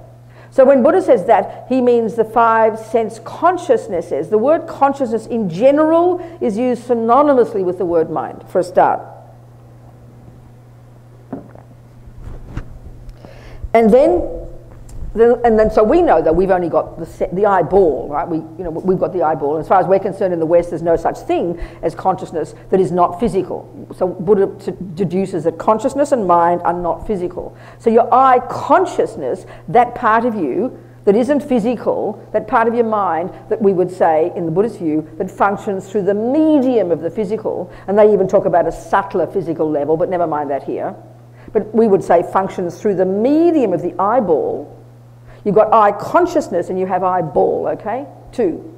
So when Buddha says that, he means the five sense consciousnesses. The word consciousness in general is used synonymously with the word mind, for a start. And then... And then, so we know that we've only got the, the eyeball, right? We, you know, we've got the eyeball. As far as we're concerned in the West, there's no such thing as consciousness that is not physical. So Buddha deduces that consciousness and mind are not physical. So your eye consciousness, that part of you that isn't physical, that part of your mind that we would say, in the Buddhist view, that functions through the medium of the physical, and they even talk about a subtler physical level, but never mind that here. But we would say functions through the medium of the eyeball. You've got eye consciousness and you have eyeball, okay? Two.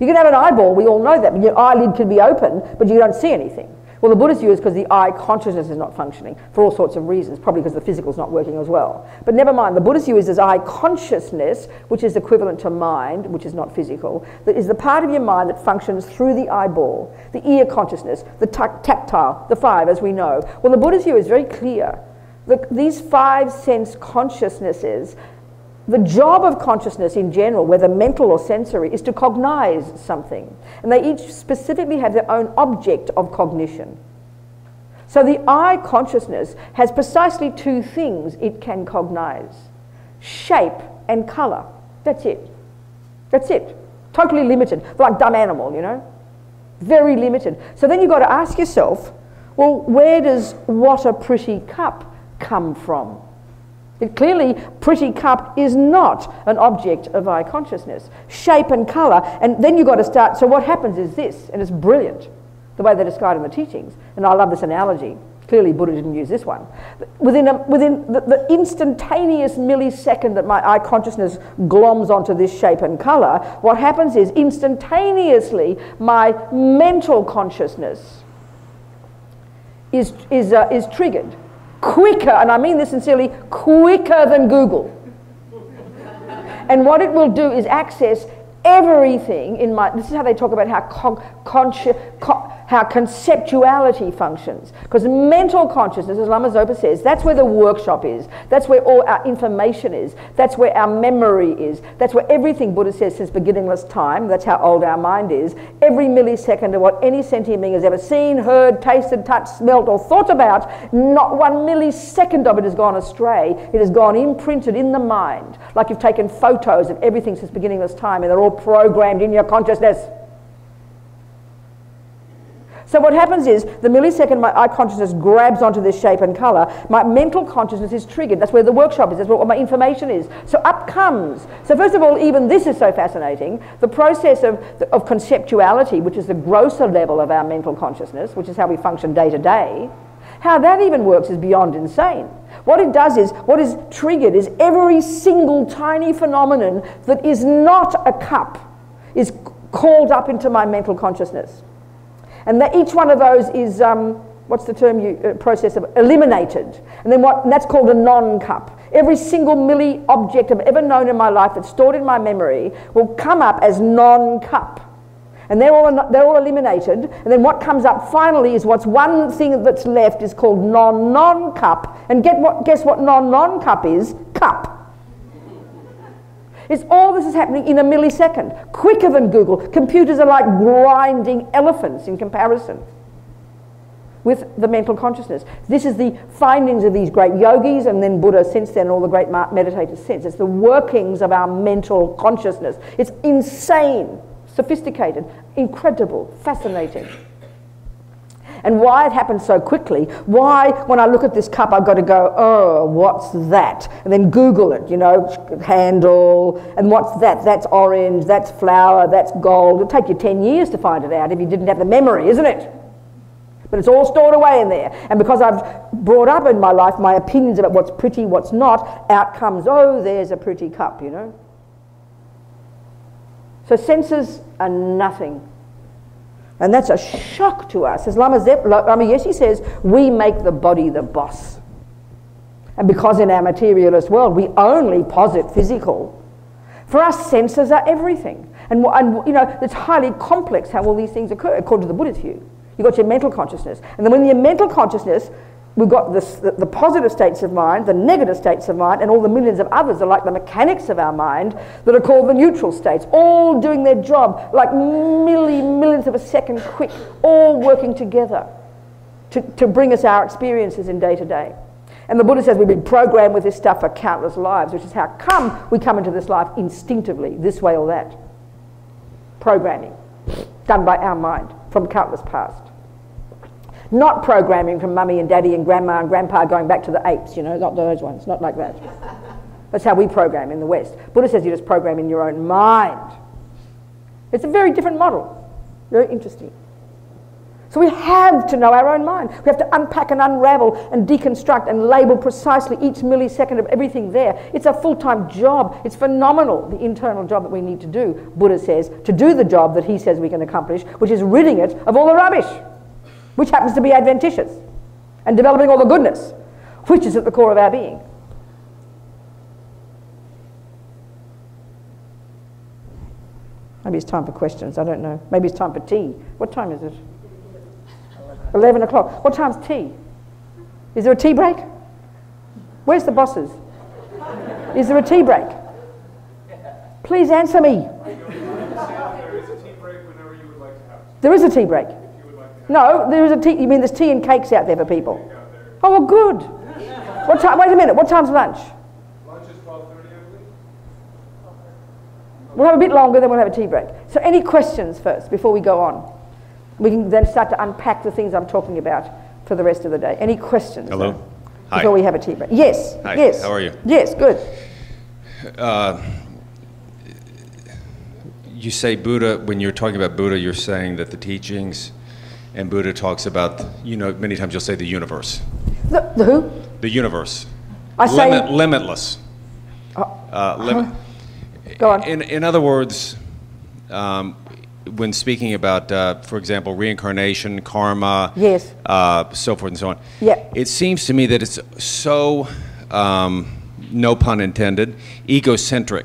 You can have an eyeball, we all know that, but your eyelid can be open, but you don't see anything. Well, the Buddhist view is because the eye consciousness is not functioning for all sorts of reasons, probably because the physical's not working as well. But never mind, the Buddhist view is this eye consciousness, which is equivalent to mind, which is not physical, that is the part of your mind that functions through the eyeball, the ear consciousness, the tactile, the five, as we know. Well, the Buddhist view is very clear. The, these five sense consciousnesses. The job of consciousness in general, whether mental or sensory, is to cognize something. And they each specifically have their own object of cognition. So the eye consciousness has precisely two things it can cognize. Shape and color. That's it. That's it. Totally limited. Like dumb animal, you know. Very limited. So then you've got to ask yourself, well, where does what a pretty cup come from? It clearly, pretty cup is not an object of eye consciousness. Shape and colour, and then you've got to start, so what happens is this, and it's brilliant, the way they describe in the teachings, and I love this analogy. Clearly Buddha didn't use this one. Within, a, within the, the instantaneous millisecond that my eye consciousness gloms onto this shape and colour, what happens is instantaneously my mental consciousness is, is, uh, is triggered. Quicker, and I mean this sincerely, quicker than Google. And what it will do is access everything in my, this is how they talk about how, con, consci, con, how conceptuality functions. Because mental consciousness, as Lama Zopa says, that's where the workshop is. That's where all our information is. That's where our memory is. That's where everything Buddha says since beginningless time, that's how old our mind is. Every millisecond of what any sentient being has ever seen, heard, tasted, touched, smelt, or thought about, not one millisecond of it has gone astray. It has gone imprinted in the mind. Like you've taken photos of everything since beginningless time and they're all programmed in your consciousness. So what happens is, the millisecond my eye consciousness grabs onto this shape and colour, my mental consciousness is triggered. That's where the workshop is, that's where all my information is. So up comes. So first of all, even this is so fascinating. The process of, of conceptuality, which is the grosser level of our mental consciousness, which is how we function day to day, how that even works is beyond insane. What it does is, what is triggered is every single tiny phenomenon that is not a cup is called up into my mental consciousness. And that each one of those is, um, what's the term you, uh, process of, eliminated. And then what, and that's called a non-cup. Every single milli object I've ever known in my life that's stored in my memory will come up as non-cup. And they're all, they're all eliminated, and then what comes up finally is what's one thing that's left is called non-non-cup, and get what, guess what non-non-cup is? Cup. It's all this is happening in a millisecond, quicker than Google. Computers are like grinding elephants in comparison. with the mental consciousness. This is the findings of these great yogis and then Buddha since then, and all the great meditators since. It's the workings of our mental consciousness. It's insane, sophisticated, incredible, fascinating. And why it happens so quickly, why when I look at this cup I've got to go, oh, what's that? And then Google it, you know, handle, and what's that? That's orange, that's flower, that's gold. It'll take you ten years to find it out if you didn't have the memory, isn't it? But it's all stored away in there. And because I've brought up in my life my opinions about what's pretty, what's not, out comes, oh, there's a pretty cup, you know. So senses are nothing. And that's a shock to us. As Lama, Lama Yeshe says, we make the body the boss. And because in our materialist world, we only posit physical. For us, senses are everything. And, and you know, it's highly complex how all these things occur, according to the Buddhist view. You've got your mental consciousness. And then when your mental consciousness, we've got this, the, the positive states of mind, the negative states of mind, and all the millions of others are like the mechanics of our mind that are called the neutral states, all doing their job like milli, millions of a second quick, all working together to, to bring us our experiences in day to day. And the Buddha says we've been programmed with this stuff for countless lives, which is how come we come into this life instinctively, this way or that. Programming, done by our mind from countless past. Not programming from mummy and daddy and grandma and grandpa going back to the apes, you know, not those ones, not like that. That's how we program in the West. Buddha says you just program in your own mind. It's a very different model, very interesting. So we have to know our own mind. We have to unpack and unravel and deconstruct and label precisely each millisecond of everything there. It's a full-time job. It's phenomenal, the internal job that we need to do, Buddha says, to do the job that he says we can accomplish, which is ridding it of all the rubbish, which happens to be adventitious, and developing all the goodness, which is at the core of our being. Maybe it's time for questions, I don't know. Maybe it's time for tea. What time is it? eleven o'clock. What time's tea? Is there a tea break? Where's the bosses? Is there a tea break? Please answer me. There is a tea break. No, there is a tea. You mean there's tea and cakes out there for people? Oh, well, good. What time? Wait a minute. What time's lunch? Lunch is twelve thirty, I believe. We'll have a bit longer, then we'll have a tea break. So, any questions first before we go on? We can then start to unpack the things I'm talking about for the rest of the day. Any questions? Hello. Hi. Before we have a tea break. Yes. Hi. Yes. How are you? Yes. Good. Uh, you say Buddha. When you're talking about Buddha, you're saying that the teachings. And Buddha talks about, you know, many times you'll say the universe. The, the who? The universe. I say Limit, limitless. Uh, uh, lim go on. In, in other words, um, when speaking about, uh, for example, reincarnation, karma, yes, uh, so forth and so on. Yeah. It seems to me that it's so, um, no pun intended, egocentric,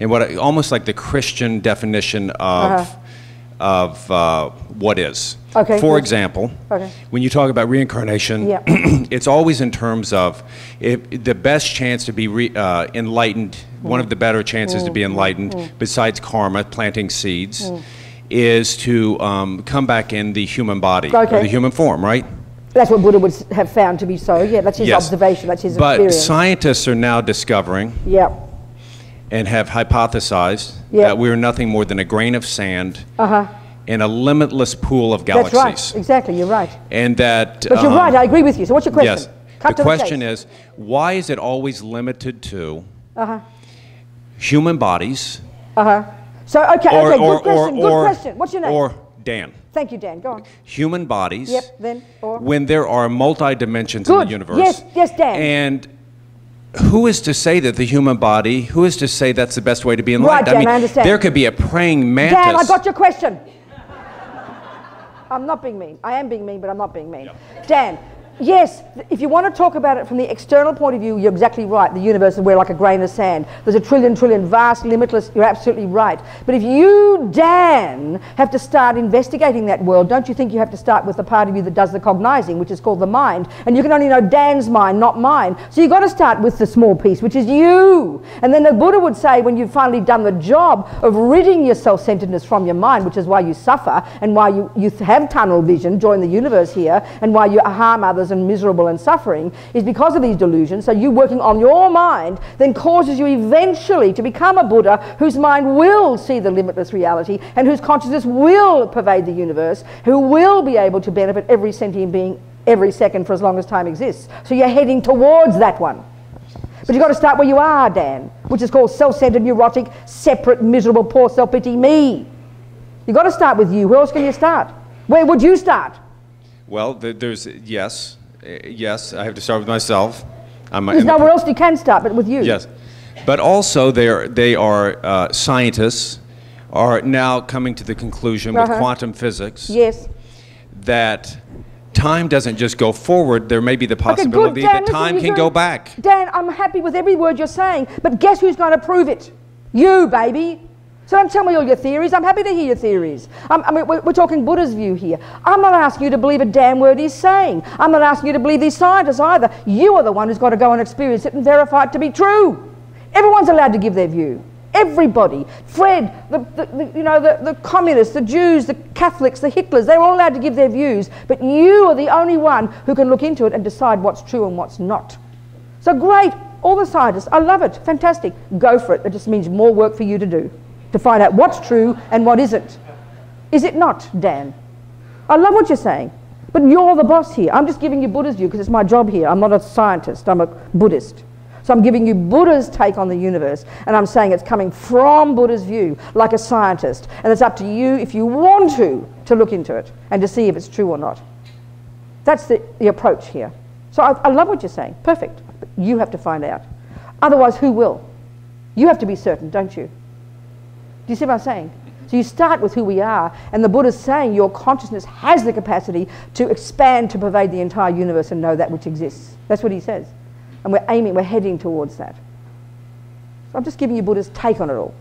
and what I, almost like the Christian definition of. Uh-huh. of uh, what is. Okay, for yes. example, okay. when you talk about reincarnation, yeah. it's always in terms of if the best chance to be re, uh, enlightened, mm. one of the better chances mm. to be enlightened, mm. besides karma, planting seeds, mm. is to um, come back in the human body, okay. or the human form, right? That's what Buddha would have found to be so. Yeah, that's his yes. observation, that's his but experience. But scientists are now discovering yeah. and have hypothesized yep. that we are nothing more than a grain of sand uh-huh. in a limitless pool of galaxies. That's right, exactly, you're right. And that, but you're um, right, I agree with you. So what's your question? Yes. Cut the question the is, why is it always limited to uh-huh. human bodies? Uh-huh. So, okay, or, okay, or, good question, or, good or, question. What's your name? Or Dan. Thank you, Dan, go on. Human bodies, yep, then, or. when there are multi-dimensions in the universe. Yes, yes, Dan. And who is to say that the human body, who is to say that's the best way to be enlightened? Right, Dan, I mean, I understand. There could be a praying mantis. Dan, I got your question. I'm not being mean. I am being mean, but I'm not being mean. Yep. Dan, Yes, if you want to talk about it from the external point of view, you're exactly right. The universe is where like a grain of sand. There's a trillion, trillion, vast, limitless, you're absolutely right. But if you, Dan, have to start investigating that world, don't you think you have to start with the part of you that does the cognizing, which is called the mind? And you can only know Dan's mind, not mine. So you've got to start with the small piece, which is you. And then the Buddha would say, when you've finally done the job of ridding your self-centeredness from your mind, which is why you suffer and why you, you have tunnel vision, join the universe here, and why you harm others and miserable and suffering, is because of these delusions. So you working on your mind then causes you eventually to become a Buddha whose mind will see the limitless reality and whose consciousness will pervade the universe, who will be able to benefit every sentient being every second for as long as time exists. So you're heading towards that one. But you've got to start where you are, Dan, which is called self-centered, neurotic, separate, miserable, poor, self-pity, me. You've got to start with you. Where else can you start? Where would you start? Well, there's, yes, yes, I have to start with myself. I'm, there's I'm nowhere else you can start but with you. Yes, but also they are, they are uh, scientists are now coming to the conclusion uh-huh. with quantum physics yes. that time doesn't just go forward, there may be the possibility okay, good, Dan, that time listen, can go back. Dan, I'm happy with every word you're saying, but guess who's going to prove it? You, baby. So don't tell me all your theories. I'm happy to hear your theories. I'm, I mean, we're, we're talking Buddha's view here. I'm not asking you to believe a damn word he's saying. I'm not asking you to believe these scientists either. You are the one who's got to go and experience it and verify it to be true. Everyone's allowed to give their view. Everybody. Fred, the, the, the, you know, the, the communists, the Jews, the Catholics, the Hitlers, they're all allowed to give their views. But you are the only one who can look into it and decide what's true and what's not. So great. All the scientists. I love it. Fantastic. Go for it. That just means more work for you to do. To find out what's true and what isn't. Is it not, Dan? I love what you're saying, but you're the boss here. I'm just giving you Buddha's view because it's my job here. I'm not a scientist, I'm a Buddhist. So I'm giving you Buddha's take on the universe, and I'm saying it's coming from Buddha's view, like a scientist, and it's up to you, if you want to, to look into it and to see if it's true or not. That's the, the approach here. So I, I love what you're saying, perfect, but you have to find out. Otherwise, who will? You have to be certain, don't you? Do you see what I'm saying? So you start with who we are, and the Buddha's saying your consciousness has the capacity to expand, to pervade the entire universe and know that which exists. That's what he says. And we're aiming, we're heading towards that. So I'm just giving you Buddha's take on it all.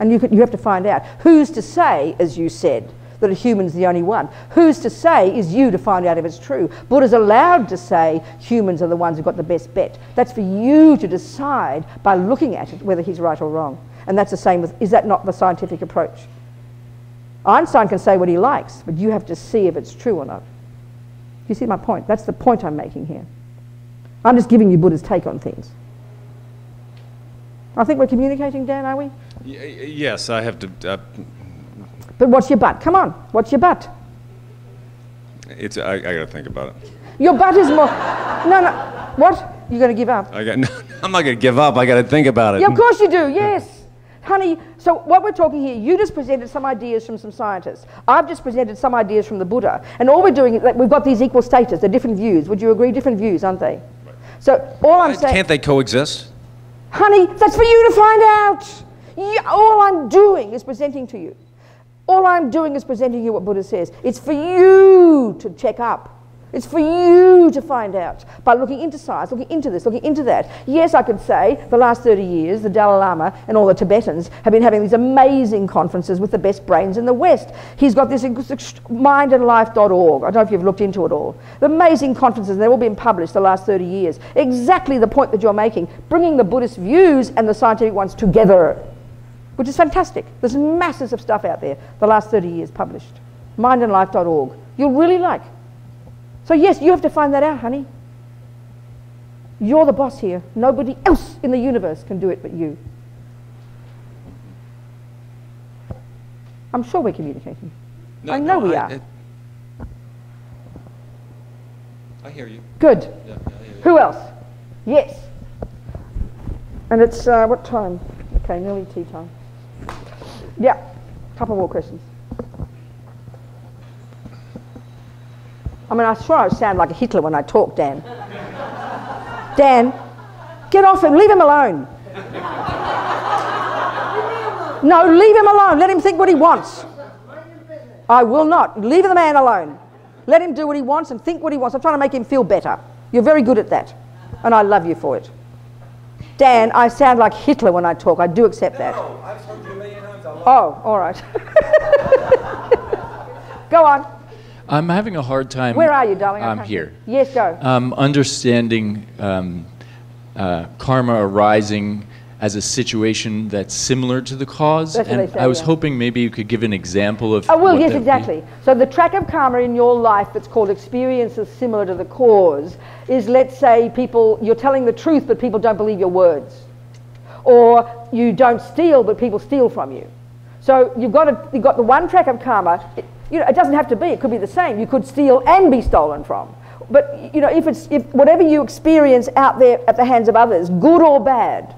And you, could, you have to find out. Who's to say, as you said, that a human's the only one? Who's to say is you to find out if it's true? Buddha's allowed to say humans are the ones who've got the best bet. That's for you to decide by looking at it whether he's right or wrong. And that's the same with, is that not the scientific approach? Einstein can say what he likes, but you have to see if it's true or not. You see my point? That's the point I'm making here. I'm just giving you Buddha's take on things. I think we're communicating, Dan, are we? Y yes, I have to... Uh... But what's your but? Come on, what's your but? It's, I, I gotta think about it. Your but is more... No, no, what? You're gonna give up? I got, no, I'm not gonna give up, I gotta think about it. Yeah, of course you do, yes. Honey, so what we're talking here, you just presented some ideas from some scientists. I've just presented some ideas from the Buddha. And all we're doing is, like, we've got these equal status, they're different views. Would you agree? Different views, aren't they? Right. So all well, I'm saying... Can't they coexist? Honey, that's for you to find out. You, all I'm doing is presenting to you. All I'm doing is presenting you what Buddha says. It's for you to check up. It's for you to find out by looking into science, looking into this, looking into that. Yes, I could say the last thirty years, the Dalai Lama and all the Tibetans have been having these amazing conferences with the best brains in the West. He's got this mind and life dot org. I don't know if you've looked into it all. The amazing conferences, they've all been published the last thirty years. Exactly the point that you're making, bringing the Buddhist views and the scientific ones together, which is fantastic. There's masses of stuff out there the last thirty years published. mind and life dot org. You'll really like. So yes, you have to find that out, honey. You're the boss here. Nobody else in the universe can do it but you. I'm sure we're communicating. No, I know no, we I, are. It, I hear you. Good. Yeah, I hear you. Who else? Yes. And it's, uh, what time? Okay, nearly tea time. Yeah, couple more questions. I mean, I swear I sound like a Hitler when I talk, Dan. Dan, get off him, leave him alone. No, leave him alone, let him think what he wants. I will not, leave the man alone. Let him do what he wants and think what he wants. I'm trying to make him feel better. You're very good at that. And I love you for it. Dan, I sound like Hitler when I talk. I do accept no, that. No, I've told you a million times. I love oh, all right. Go on. I'm having a hard time. Where are you, darling? I'm here. Yes, go. Um, understanding um, uh, karma arising as a situation that's similar to the cause. That's and what they say, I was yeah. hoping maybe you could give an example of. Oh, well, yes, exactly. So the track of karma in your life that's called experiences similar to the cause is, let's say, people, you're telling the truth, but people don't believe your words. Or you don't steal, but people steal from you. So you've got, a, you've got the one track of karma. It, you know, it doesn't have to be. It could be the same. You could steal and be stolen from. But, you know, if it's, if whatever you experience out there at the hands of others, good or bad,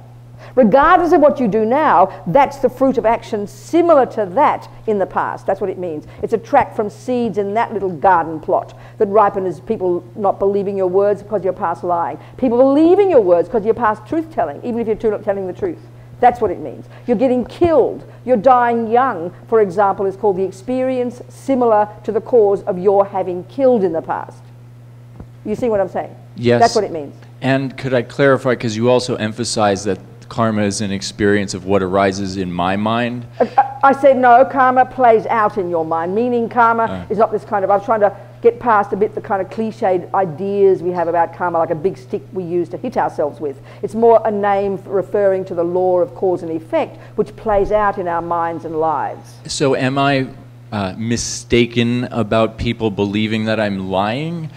regardless of what you do now, that's the fruit of action similar to that in the past. That's what it means. It's a track from seeds in that little garden plot that ripen as people not believing your words because you're past lying. People believing your words because you're past truth-telling, even if you're not telling the truth. That's what it means. You're getting killed. You're dying young, for example, is called the experience similar to the cause of your having killed in the past. You see what I'm saying? Yes. That's what it means. And could I clarify, because you also emphasize that karma is an experience of what arises in my mind? I, I said no, karma plays out in your mind, meaning karma uh. is not this kind of, I was trying to get past a bit the kind of cliched ideas we have about karma, like a big stick we use to hit ourselves with. It's more a name for referring to the law of cause and effect, which plays out in our minds and lives. So am I uh, mistaken about people believing that I'm lying?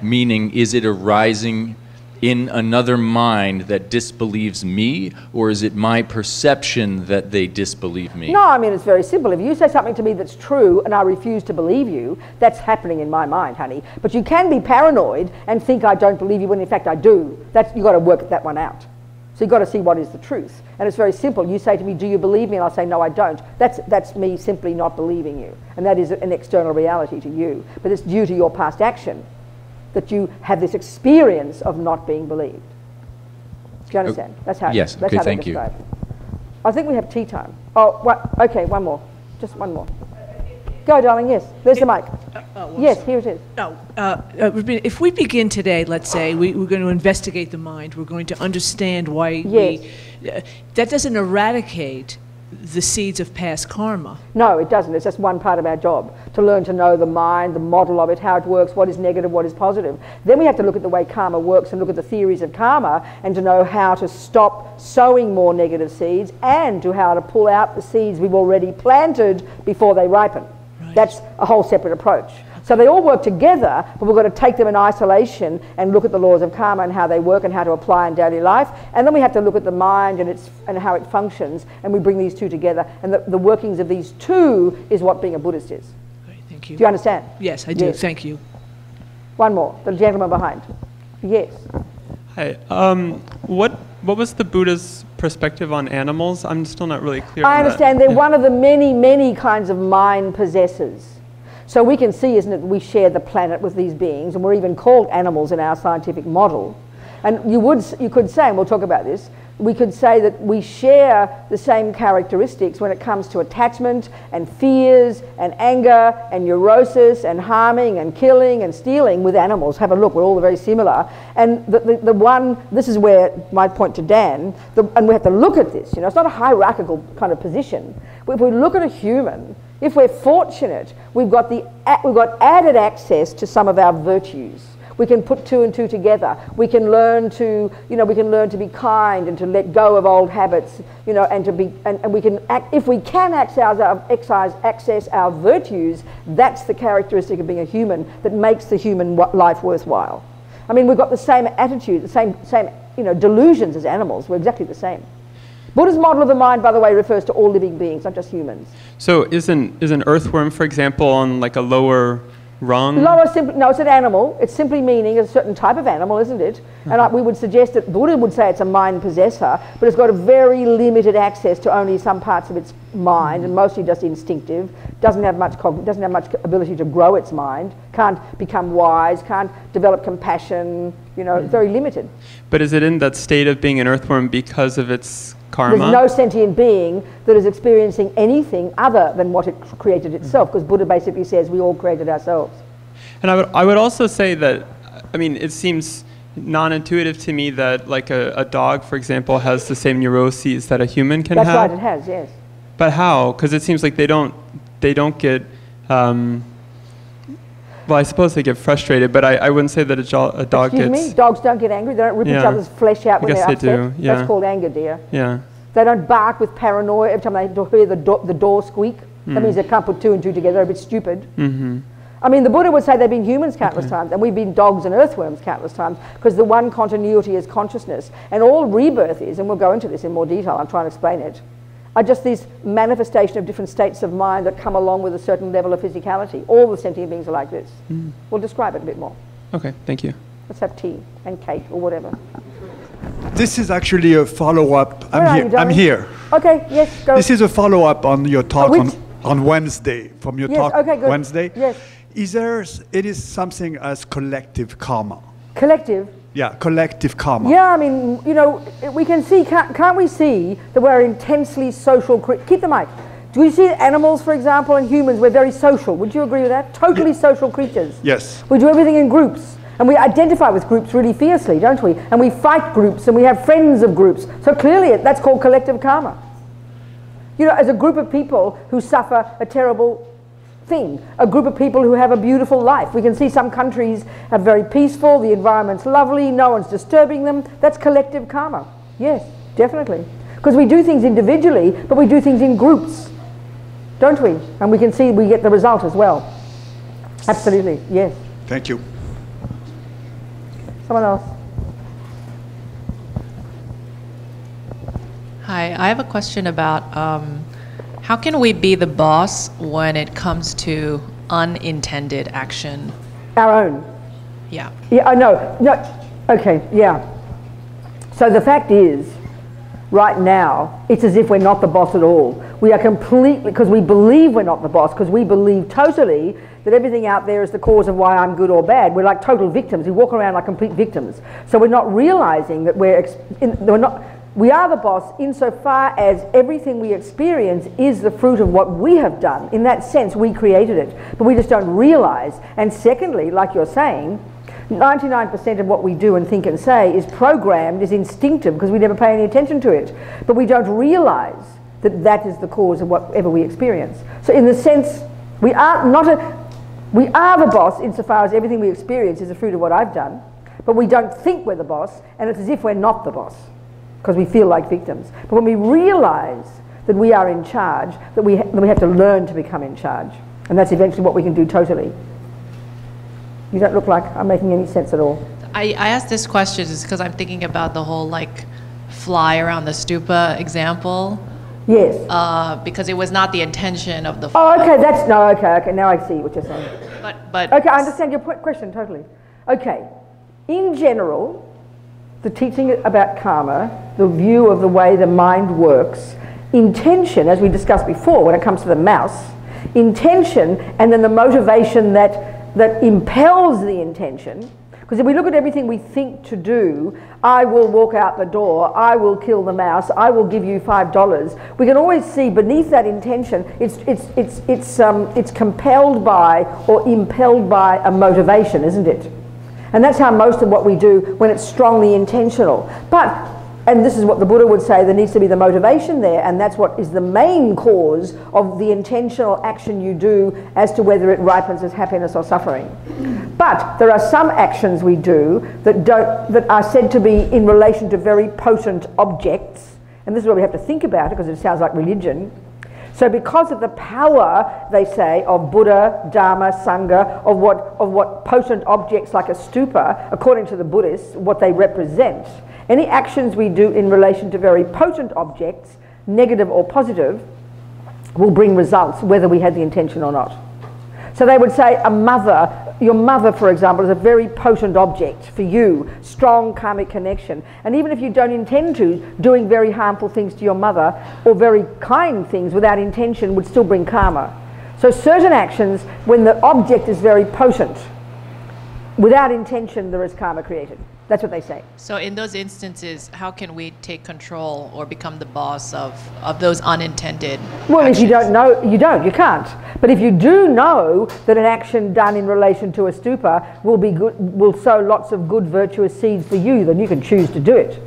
Meaning, is it arising in another mind that disbelieves me, or is it my perception that they disbelieve me? No, I mean, it's very simple. If you say something to me that's true and I refuse to believe you, that's happening in my mind, honey. But you can be paranoid and think I don't believe you when in fact I do. That's, you've got to work that one out. So you've got to see what is the truth. And it's very simple. You say to me, do you believe me? And I'll say, no, I don't. That's, that's me simply not believing you. And that is an external reality to you. But it's due to your past action that you have this experience of not being believed. Do you understand? That's how. Yes. That's okay. How thank you. It. I think we have tea time. Oh, what? Okay. One more. Just one more. Go, darling. Yes. There's it, the mic. Uh, oh, well, yes. Sorry. Here it is. No. Uh, if we begin today, let's say we, we're going to investigate the mind. We're going to understand why. Yes. We, uh, that doesn't eradicate the seeds of past karma. No, it doesn't. It's just one part of our job, to learn to know the mind, the model of it, how it works, what is negative, what is positive. Then we have to look at the way karma works and look at the theories of karma and to know how to stop sowing more negative seeds and to how to pull out the seeds we've already planted before they ripen. Right. That's a whole separate approach. So they all work together, but we've got to take them in isolation and look at the laws of karma and how they work and how to apply in daily life. And then we have to look at the mind and, its, and how it functions, and we bring these two together. And the, the workings of these two is what being a Buddhist is. Great, thank you. Do you understand? Yes, I do. Yes. Thank you. One more. The gentleman behind. Yes. Hi. Um, what, what was the Buddha's perspective on animals? I'm still not really clear I on understand. That. They're yeah. one of the many, many kinds of mind possessors. So we can see, isn't it, we share the planet with these beings, and we're even called animals in our scientific model. And you would, you could say, and we'll talk about this, we could say that we share the same characteristics when it comes to attachment and fears and anger and neurosis and harming and killing and stealing with animals. Have a look, we're all very similar. And the, the, the one, this is where my point to Dan, the, and we have to look at this, you know, it's not a hierarchical kind of position. But if we look at a human, if we're fortunate, we've got, the, we've got added access to some of our virtues. We can put two and two together. We can learn to, you know, we can learn to be kind and to let go of old habits, you know, and to be, and, and we can, act, if we can access our, access our virtues, that's the characteristic of being a human that makes the human life worthwhile. I mean, we've got the same attitude, the same, same, you know, delusions as animals. We're exactly the same. Buddha's model of the mind, by the way, refers to all living beings, not just humans. So is an, is an earthworm, for example, on like a lower rung? Lower simply, no, it's an animal. It's simply meaning a certain type of animal, isn't it? Mm-hmm. And I, we would suggest that Buddha would say it's a mind possessor, but it's got a very limited access to only some parts of its mind, mm-hmm. and mostly just instinctive, doesn't have much cog doesn't have much ability to grow its mind, can't become wise, can't develop compassion, you know, mm-hmm. very limited. But is it in that state of being an earthworm because of its karma? There's no sentient being that is experiencing anything other than what it created itself, because mm-hmm. Buddha basically says we all created ourselves. And I would, I would also say that, I mean, it seems non-intuitive to me that like a, a dog, for example, has the same neuroses that a human can That's have. That's right, it has, yes. But how? Because it seems like they don't, they don't get, um, well, I suppose they get frustrated, but I, I wouldn't say that a, jo a dog Excuse gets... Excuse me? Dogs don't get angry? They don't rip yeah. each other's flesh out when they're upset? I guess they do, yeah. That's called anger, dear. Yeah. They don't bark with paranoia every time they hear the, do the door squeak. Mm. That means they can't put two and two together. They're a bit stupid. Mm-hmm. I mean, the Buddha would say they've been humans countless okay. times, and we've been dogs and earthworms countless times, because the one continuity is consciousness. And all rebirth is, and we'll go into this in more detail, I'm trying to explain it, are just these manifestation of different states of mind that come along with a certain level of physicality. All the sentient beings are like this. Mm. We'll describe it a bit more. Okay, thank you. Let's have tea and cake or whatever. This is actually a follow-up. I'm here. I'm here. Okay, yes, go. This is a follow-up on your talk oh, on, on Wednesday, from your yes, talk okay, good. Wednesday. Yes. Is there, it is something as collective karma. Collective? Yeah, collective karma. Yeah, I mean, you know, we can see, can't, can't we see that we're intensely social creatures? Keep the mic. Do we see animals, for example, and humans, we're very social. Would you agree with that? Totally yeah. social creatures. Yes. We do everything in groups. And we identify with groups really fiercely, don't we? And we fight groups, and we have friends of groups. So clearly that's called collective karma. You know, as a group of people who suffer a terrible thing, a group of people who have a beautiful life. We can see some countries are very peaceful, the environment's lovely, no one's disturbing them. That's collective karma. Yes, definitely. Because we do things individually, but we do things in groups, don't we? And we can see we get the result as well. Absolutely, yes. Thank you. Someone else. Hi, I have a question about um, how can we be the boss when it comes to unintended action? Our own. Yeah. Yeah, I know. No. Okay, yeah. So the fact is, right now, it's as if we're not the boss at all. We are completely, because we believe we're not the boss, because we believe totally that everything out there is the cause of why I'm good or bad. We're like total victims. We walk around like complete victims. So we're not realizing that we're, ex in, we're not, we are the boss insofar as everything we experience is the fruit of what we have done. In that sense, we created it, but we just don't realize. And secondly, like you're saying, ninety-nine percent of what we do and think and say is programmed, is instinctive, because we never pay any attention to it. But we don't realize that that is the cause of whatever we experience. So in the sense, we are not a, we are the boss insofar as everything we experience is the fruit of what I've done, but we don't think we're the boss, and it's as if we're not the boss, because we feel like victims. But when we realise that we are in charge, that we, ha that we have to learn to become in charge, and that's eventually what we can do totally. You don't look like I'm making any sense at all. I, I asked this question just because I'm thinking about the whole like fly around the stupa example. Yes. Uh, because it was not the intention of the. Oh, okay. That's no. Okay. Okay. Now I see what you're saying. But but. Okay, I understand your question totally. Okay, in general, the teaching about karma, the view of the way the mind works, intention, as we discussed before, when it comes to the mouse, intention, and then the motivation that that impels the intention. Because if we look at everything we think to do, I will walk out the door, I will kill the mouse, I will give you five dollars, we can always see beneath that intention, it's, it's, it's, it's, um, it's compelled by or impelled by a motivation, isn't it? And that's how most of what we do when it's strongly intentional. But, and this is what the Buddha would say, there needs to be the motivation there, and that's what is the main cause of the intentional action you do as to whether it ripens as happiness or suffering. But there are some actions we do that, don't, that are said to be in relation to very potent objects, and this is where we have to think about it because it sounds like religion. So because of the power, they say, of Buddha, Dharma, Sangha, of what, of what potent objects like a stupa, according to the Buddhists, what they represent, any actions we do in relation to very potent objects, negative or positive, will bring results whether we had the intention or not. So they would say a mother, your mother, for example, is a very potent object for you, strong karmic connection. And even if you don't intend to, doing very harmful things to your mother or very kind things without intention would still bring karma. So certain actions, when the object is very potent, without intention, there is karma created. That's what they say. So in those instances, how can we take control or become the boss of, of those unintended actions? Well, if you don't know, you don't, you can't. But if you do know that an action done in relation to a stupa will be good, will sow lots of good virtuous seeds for you, then you can choose to do it.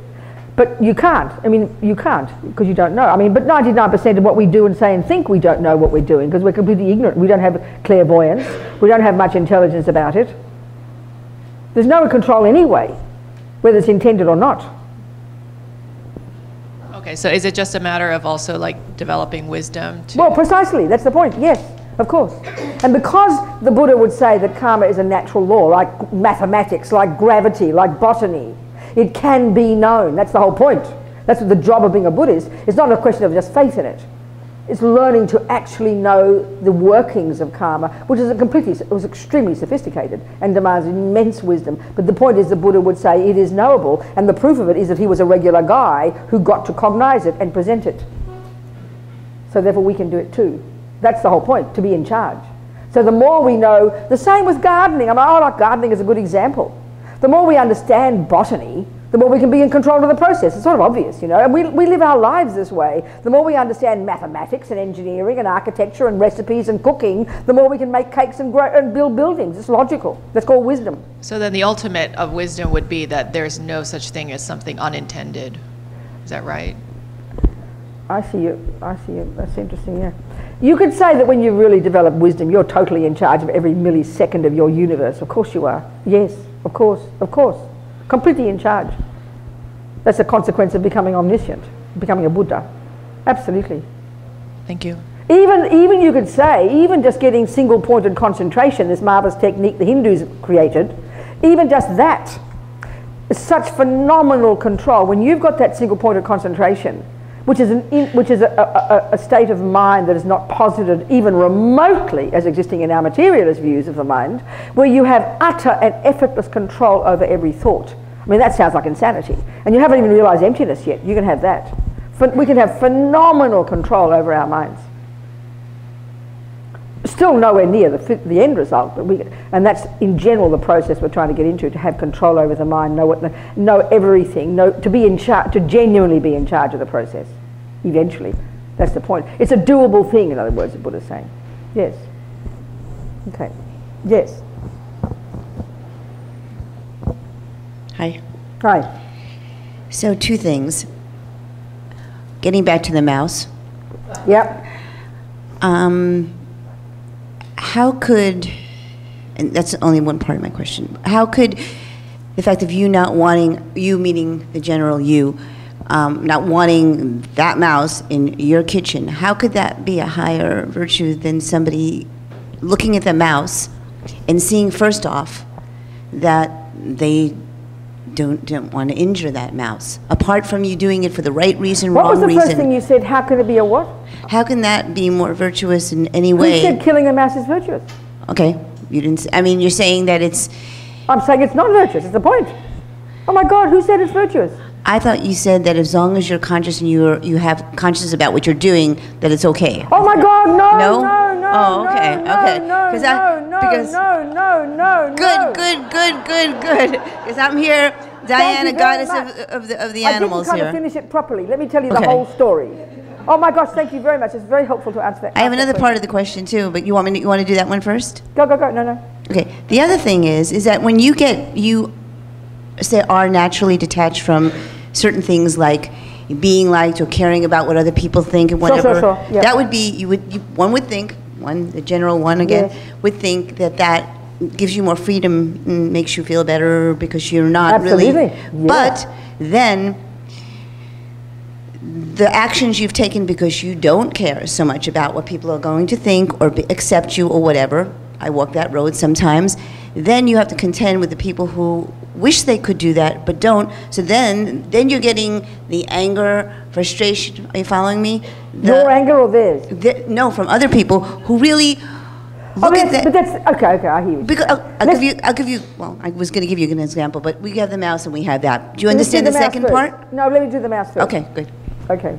But you can't. I mean, you can't, because you don't know. I mean, but ninety-nine percent of what we do and say and think, we don't know what we're doing, because we're completely ignorant. We don't have clairvoyance. We don't have much intelligence about it. There's no control anyway, whether it's intended or not. Okay, so is it just a matter of also like developing wisdom to... Well, precisely, that's the point, yes, of course. And because the Buddha would say that karma is a natural law, like mathematics, like gravity, like botany, it can be known. That's the whole point. That's what the job of being a Buddhist. It's not a question of just faith in it. It's learning to actually know the workings of karma, which is a completely, it was extremely sophisticated and demands immense wisdom. But the point is, the Buddha would say it is knowable, and the proof of it is that he was a regular guy who got to cognize it and present it. So therefore we can do it too. That's the whole point, to be in charge. So the more we know, the same with gardening. I mean, I like gardening as a good example. The more we understand botany, the more we can be in control of the process. It's sort of obvious, you know, and we, we live our lives this way. The more we understand mathematics and engineering and architecture and recipes and cooking, the more we can make cakes and, grow, and build buildings. It's logical. That's called wisdom. So then the ultimate of wisdom would be that there's no such thing as something unintended. Is that right? I see you. I see you. That's interesting, yeah. You could say that when you really develop wisdom, you're totally in charge of every millisecond of your universe. Of course you are. Yes, of course, of course. Completely in charge. That's a consequence of becoming omniscient, becoming a Buddha. Absolutely. Thank you. Even, even you could say, even just getting single-pointed concentration, this marvelous technique the Hindus created, even just that is such phenomenal control. When you've got that single-pointed concentration, which is, an in, which is a, a, a state of mind that is not posited even remotely as existing in our materialist views of the mind, where you have utter and effortless control over every thought. I mean, that sounds like insanity. And you haven't even realized emptiness yet. You can have that. We can have phenomenal control over our minds. Still nowhere near the, the end result, but we, and that's in general the process we're trying to get into, to have control over the mind, know, what, know everything, know, to, be in char to genuinely be in charge of the process, eventually. That's the point. It's a doable thing, in other words, the Buddha's saying. Yes. Okay. Yes. Hi. Hi. So two things. Getting back to the mouse. Yep. Um... How could, and that's only one part of my question, how could the fact of you not wanting, you meaning the general you, um, not wanting that mouse in your kitchen, how could that be a higher virtue than somebody looking at the mouse and seeing first off that they don't, don't want to injure that mouse, apart from you doing it for the right reason, wrong reason? What was the first thing you said? How could it be a what? How can that be more virtuous in any way? You said killing a mouse is virtuous. Okay, you didn't. I mean, you're saying that it's. I'm saying it's not virtuous. It's the point. Oh my God, who said it's virtuous? I thought you said that as long as you're conscious and you you have consciousness about what you're doing, that it's okay. Oh my God, no, no, no, no. Oh, okay, no, okay. No, no, I, no, because no, no, no, no. Good, good, good, good, good. Because I'm here, Diana, goddess of, of the of the animals here. I didn't kind of finish it properly. Let me tell you the okay. whole story. Oh my gosh, thank you very much. It's very helpful to answer that. I have another question. Part of the question too, but you want me to, you want to do that one first? Go, go, go. No, no. Okay. The other thing is, is that when you get, you say, are naturally detached from certain things like being liked or caring about what other people think and whatever. Sure, sure, sure. Yep. That would be, you would, you, one would think, one, the general one again, yes. would think that that gives you more freedom and makes you feel better because you're not Absolutely. Really. Yeah. But then, the actions you've taken because you don't care so much about what people are going to think or be, accept you or whatever. I walk that road sometimes. Then you have to contend with the people who wish they could do that but don't. So then, then you're getting the anger, frustration. Are you following me? The, Your anger or theirs? The, no, from other people who really look oh, at that. But that's okay. Okay, I hear you. Because, I'll, I'll give you. I'll give you. Well, I was going to give you an example, but we have the mouse and we have that. Do you understand the, the second first. part? No, let me do the mouse first. Okay, good. Okay.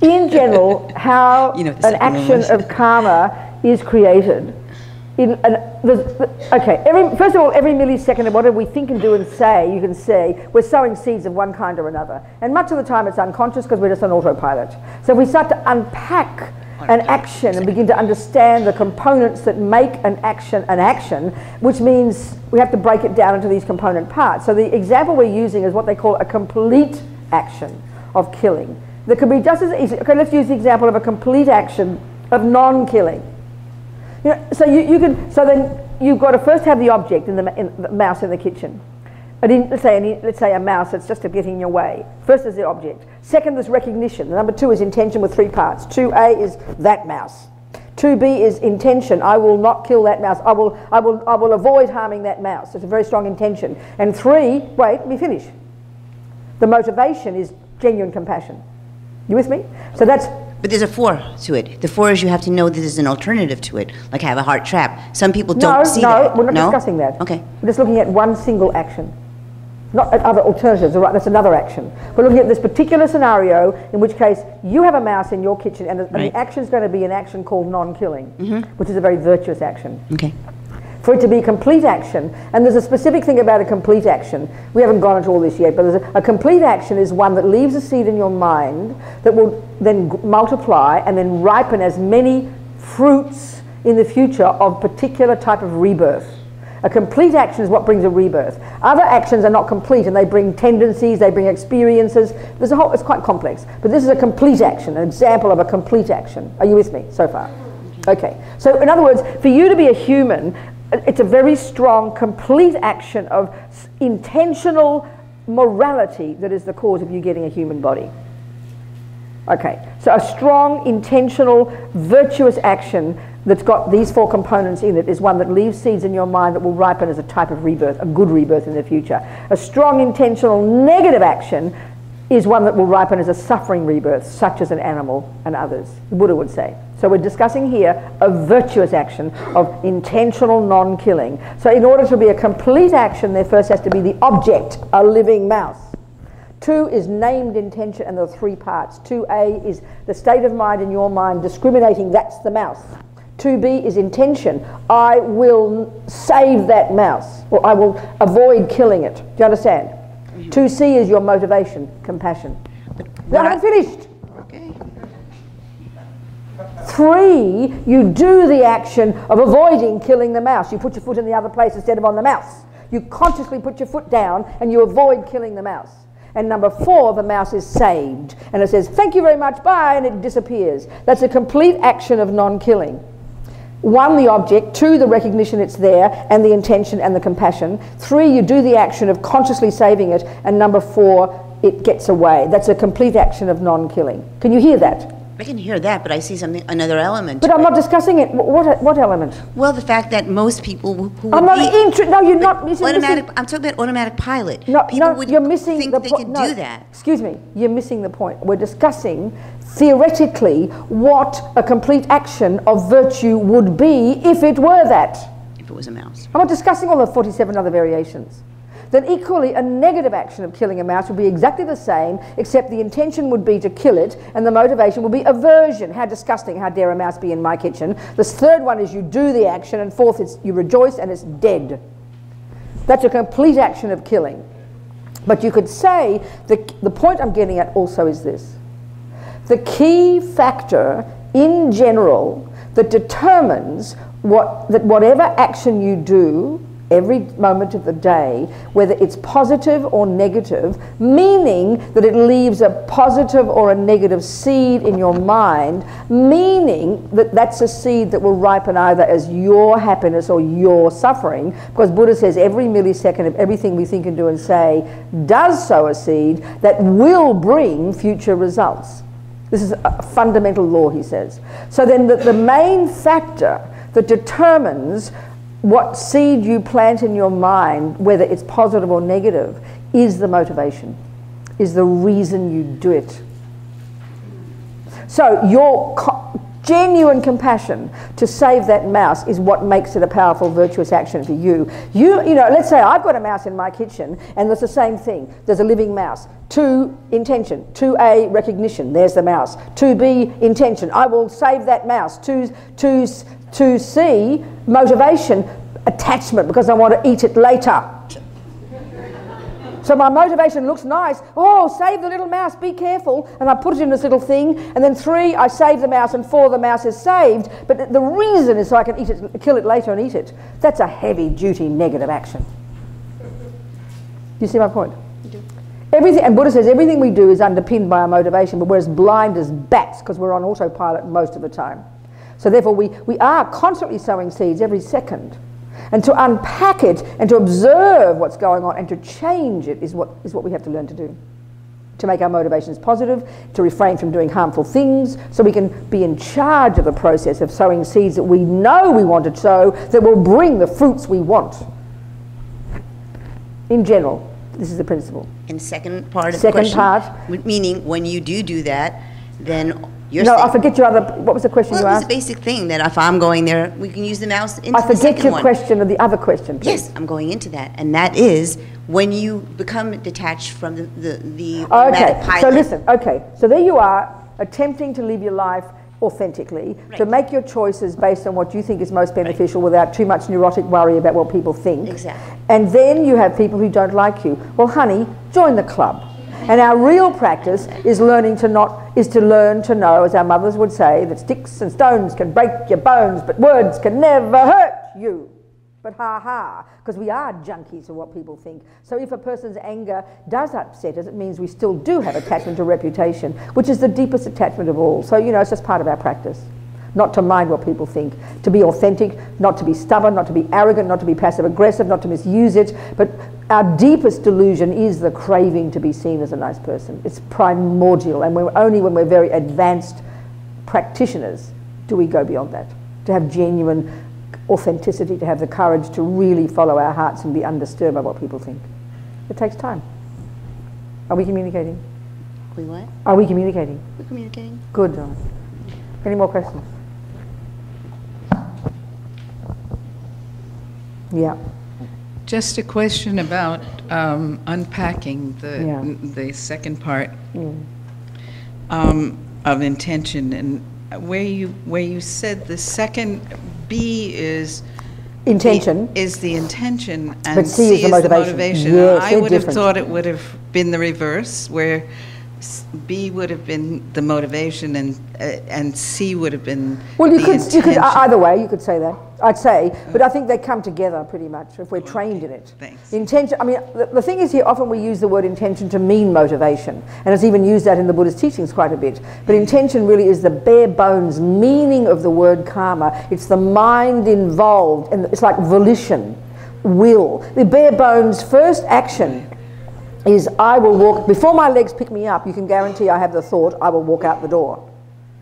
In general, how you know, an action of karma is created. In an, okay, every, first of all, every millisecond of whatever we think and do and say, you can say, we're sowing seeds of one kind or another. And much of the time it's unconscious because we're just on autopilot. So if we start to unpack an action and begin to understand the components that make an action an action, which means we have to break it down into these component parts. So the example we're using is what they call a complete action of killing. That could be just as easy. Okay, let's use the example of a complete action of non-killing. You know, so you, you can. So then you've got to first have the object in the, in the mouse in the kitchen. And let's, say any, let's say a mouse that's just getting in your way. First is the object. Second is recognition. Number two is intention with three parts. two A is that mouse. two B is intention. I will not kill that mouse. I will, I will, I will avoid harming that mouse. It's a very strong intention. And three, wait, let me finish. The motivation is genuine compassion. You with me? So that's... But there's a four to it. The four is you have to know that there's an alternative to it. Like I have a heart trap. Some people don't no, see no, that. No, we're not no? discussing that. Okay. We're just looking at one single action. Not at other alternatives, all right, that's another action. We're looking at this particular scenario, in which case you have a mouse in your kitchen, and, and right. the action is going to be an action called non-killing, mm-hmm. which is a very virtuous action. Okay. For it to be a complete action, and there's a specific thing about a complete action. We haven't gone into all this yet, but there's a, a complete action is one that leaves a seed in your mind that will then multiply and then ripen as many fruits in the future of particular type of rebirth. A complete action is what brings a rebirth. Other actions are not complete, and they bring tendencies, they bring experiences. There's a whole, it's quite complex. But this is a complete action, an example of a complete action. Are you with me so far? Okay. So in other words, for you to be a human, it's a very strong, complete action of intentional morality that is the cause of you getting a human body. Okay. So a strong, intentional, virtuous action that's got these four components in it is one that leaves seeds in your mind that will ripen as a type of rebirth, a good rebirth in the future. A strong, intentional, negative action is one that will ripen as a suffering rebirth, such as an animal and others, the Buddha would say. So we're discussing here a virtuous action of intentional non-killing. So in order to be a complete action, there first has to be the object, a living mouse. Two is named intention, and there are three parts. two A is the state of mind in your mind discriminating, that's the mouse. two B is intention. I will save that mouse, or I will avoid killing it. Do you understand? Mm-hmm. two C is your motivation, compassion. No, I haven't finished. Okay. Three, you do the action of avoiding killing the mouse. You put your foot in the other place instead of on the mouse. You consciously put your foot down and you avoid killing the mouse. And number four, the mouse is saved. And it says, thank you very much, bye, and it disappears. That's a complete action of non-killing. One, the object. Two, the recognition it's there, and the intention and the compassion. Three, you do the action of consciously saving it. And number four, it gets away. That's a complete action of non-killing. Can you hear that? I can hear that, but I see something, another element. But I'm not discussing it. What what element? Well, the fact that most people who, who I'm not interested. No, you're not. You're automatic. Missing, I'm talking about automatic pilot. No, people no, would you're missing think the they can no, do that. Excuse me. You're missing the point. We're discussing theoretically what a complete action of virtue would be if it were that. If it was a mouse. I'm not discussing all the forty-seven other variations. Then equally, a negative action of killing a mouse would be exactly the same, except the intention would be to kill it, and the motivation would be aversion. How disgusting, how dare a mouse be in my kitchen. The third one is you do the action, and fourth is you rejoice and it's dead. That's a complete action of killing. But you could say, the, the point I'm getting at also is this. The key factor in general that determines what, that whatever action you do every moment of the day, whether it's positive or negative, meaning that it leaves a positive or a negative seed in your mind, meaning that that's a seed that will ripen either as your happiness or your suffering, because Buddha says every millisecond of everything we think and do and say does sow a seed that will bring future results. This is a fundamental law, he says. So then the, the main factor that determines what seed you plant in your mind, whether it's positive or negative, is the motivation, is the reason you do it. So your co genuine compassion to save that mouse is what makes it a powerful, virtuous action for you. You, you know, let's say I've got a mouse in my kitchen, and it's the same thing. There's a living mouse. Two, intention. two A, recognition. There's the mouse. two B, intention. I will save that mouse. Two, two, To see motivation, attachment, because I want to eat it later. So my motivation looks nice. Oh, save the little mouse, be careful. And I put it in this little thing. And then three, I save the mouse. And four, the mouse is saved. But the reason is so I can eat it, kill it later and eat it. That's a heavy duty negative action. Do you see my point? You do. Everything, and Buddha says everything we do is underpinned by our motivation, but we're as blind as bats because we're on autopilot most of the time. So therefore we, we are constantly sowing seeds every second. And to unpack it and to observe what's going on and to change it is what, is what we have to learn to do. To make our motivations positive, to refrain from doing harmful things, so we can be in charge of the process of sowing seeds that we know we want to sow that will bring the fruits we want. In general, this is the principle. And second part of the question. Second part. Meaning when you do do that, then... You're no, I forget your other, what was the question well, you asked? Well, it was the basic thing that if I'm going there, we can use the mouse into the second one. I forget your question or the other question, please. Yes, I'm going into that. And that is when you become detached from the, the, the automatic pilot. So listen, okay, so there you are attempting to live your life authentically, right. to make your choices based on what you think is most beneficial right. without too much neurotic worry about what people think. Exactly. And then you have people who don't like you. Well, honey, join the club. And our real practice is learning to not, is to learn to know, as our mothers would say, that sticks and stones can break your bones, but words can never hurt you. But ha ha, because we are junkies of what people think. So if a person's anger does upset us, it means we still do have attachment to reputation, which is the deepest attachment of all. So, you know, it's just part of our practice. Not to mind what people think, to be authentic, not to be stubborn, not to be arrogant, not to be passive-aggressive, not to misuse it. But our deepest delusion is the craving to be seen as a nice person. It's primordial, and we're only when we're very advanced practitioners do we go beyond that, to have genuine authenticity, to have the courage to really follow our hearts and be undisturbed by what people think. It takes time. Are we communicating? We what? Are we communicating? We're communicating. Good, darling. Any more questions? Yeah. Just a question about um, unpacking the yeah. n the second part mm. um, of intention, and where you where you said the second B is intention the, is the intention, and but C, C is, is the motivation. The motivation. Yes, I would different. have thought it would have been the reverse, where B would have been the motivation, and uh, and C would have been. Well, you the could intention. you could uh, either way you could say that. I'd say, but I think they come together pretty much if we're okay. trained in it. Thanks. Intention. I mean, the, the thing is here, often we use the word intention to mean motivation, and it's even used that in the Buddhist teachings quite a bit. But intention really is the bare bones meaning of the word karma. It's the mind involved, and it's like volition, will. The bare bones first action is I will walk, before my legs pick me up, you can guarantee I have the thought, I will walk out the door.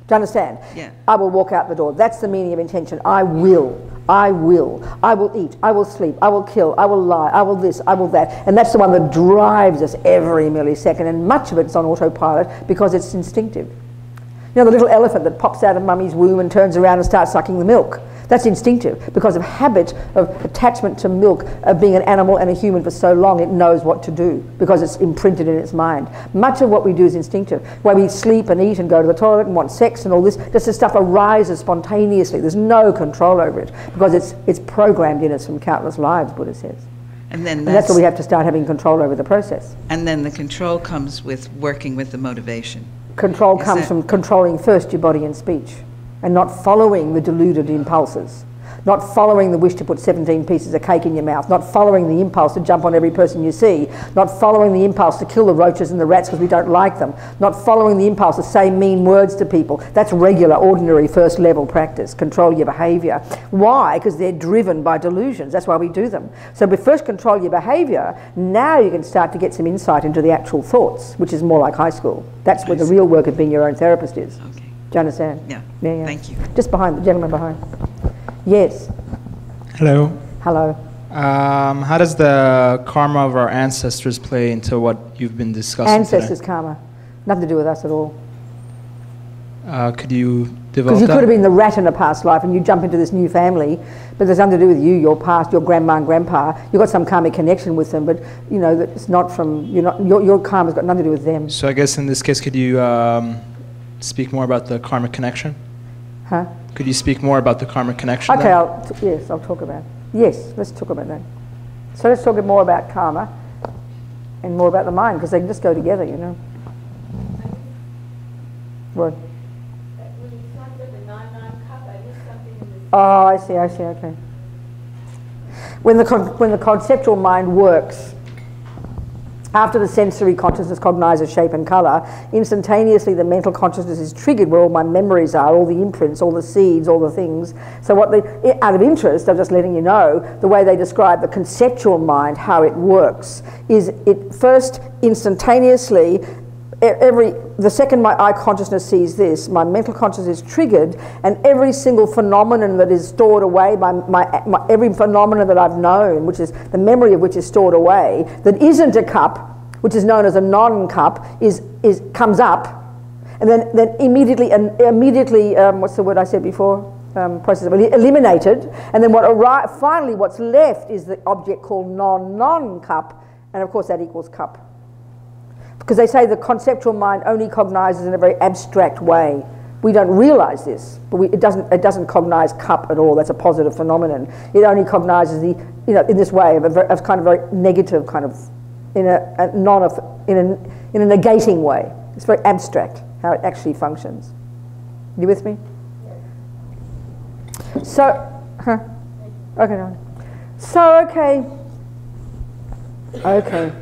Do you understand? Yeah. I will walk out the door. That's the meaning of intention. I will. I will. I will eat. I will sleep. I will kill. I will lie. I will this. I will that. And that's the one that drives us every millisecond, and much of it's on autopilot because it's instinctive. You know, the little elephant that pops out of mummy's womb and turns around and starts sucking the milk. That's instinctive because of habit, of attachment to milk, of being an animal and a human for so long it knows what to do because it's imprinted in its mind. Much of what we do is instinctive. Where we sleep and eat and go to the toilet and want sex and all this, just this stuff arises spontaneously. There's no control over it because it's, it's programmed in us from countless lives, Buddha says. And, then that's, and that's where we have to start having control over the process. And then the control comes with working with the motivation. Control comes that... from controlling first your body and speech, and not following the deluded impulses, not following the wish to put seventeen pieces of cake in your mouth, not following the impulse to jump on every person you see, not following the impulse to kill the roaches and the rats because we don't like them, not following the impulse to say mean words to people. That's regular, ordinary, first level practice. Control your behaviour. Why? Because they're driven by delusions. That's why we do them. So but first control your behaviour, now you can start to get some insight into the actual thoughts, which is more like high school. That's where the real work of being your own therapist is. Okay. Do you understand? Yeah. Yeah, yeah. Thank you. Just behind, the gentleman behind. Yes. Hello. Hello. Um, how does the karma of our ancestors play into what you've been discussing Ancestors' today? Karma. Nothing to do with us at all. Uh, could you develop Because you that? could have been the rat in a past life and you jump into this new family, but there's nothing to do with you, your past, your grandma and grandpa. You've got some karmic connection with them, but you know, it's not from, you're not, your, your karma's got nothing to do with them. So I guess in this case, could you... Um, Speak more about the karmic connection? Huh? Could you speak more about the karmic connection? Okay, I'll t yes, I'll talk about it. Yes, let's talk about that. So let's talk more about karma and more about the mind, because they can just go together, you know. What? When you talked about the non-non cup, I missed something in the... Oh, I see, I see, okay. When the, con when the conceptual mind works, after the sensory consciousness cognizes shape and colour, instantaneously the mental consciousness is triggered where all my memories are, all the imprints, all the seeds, all the things. So what they, out of interest, I'm just letting you know, the way they describe the conceptual mind, how it works, is it first instantaneously, every, the second my eye consciousness sees this, my mental consciousness is triggered, and every single phenomenon that is stored away, my, my, my, every phenomenon that I've known, which is the memory of which is stored away, that isn't a cup, which is known as a non-cup, is, is, comes up, and then, then immediately, and immediately um, what's the word I said before? Um, process of el eliminated, and then what finally what's left is the object called non-non-cup, and of course that equals cup. Because they say the conceptual mind only cognizes in a very abstract way. We don't realize this, but we, it doesn't, it doesn't cognize cup at all. That's a positive phenomenon. It only cognizes the, you know, in this way, of, a, of kind of very negative, kind of, in a, a non, in a, in a negating way. It's very abstract how it actually functions. You with me? Yes. So, huh? Okay, no. So, okay. Okay.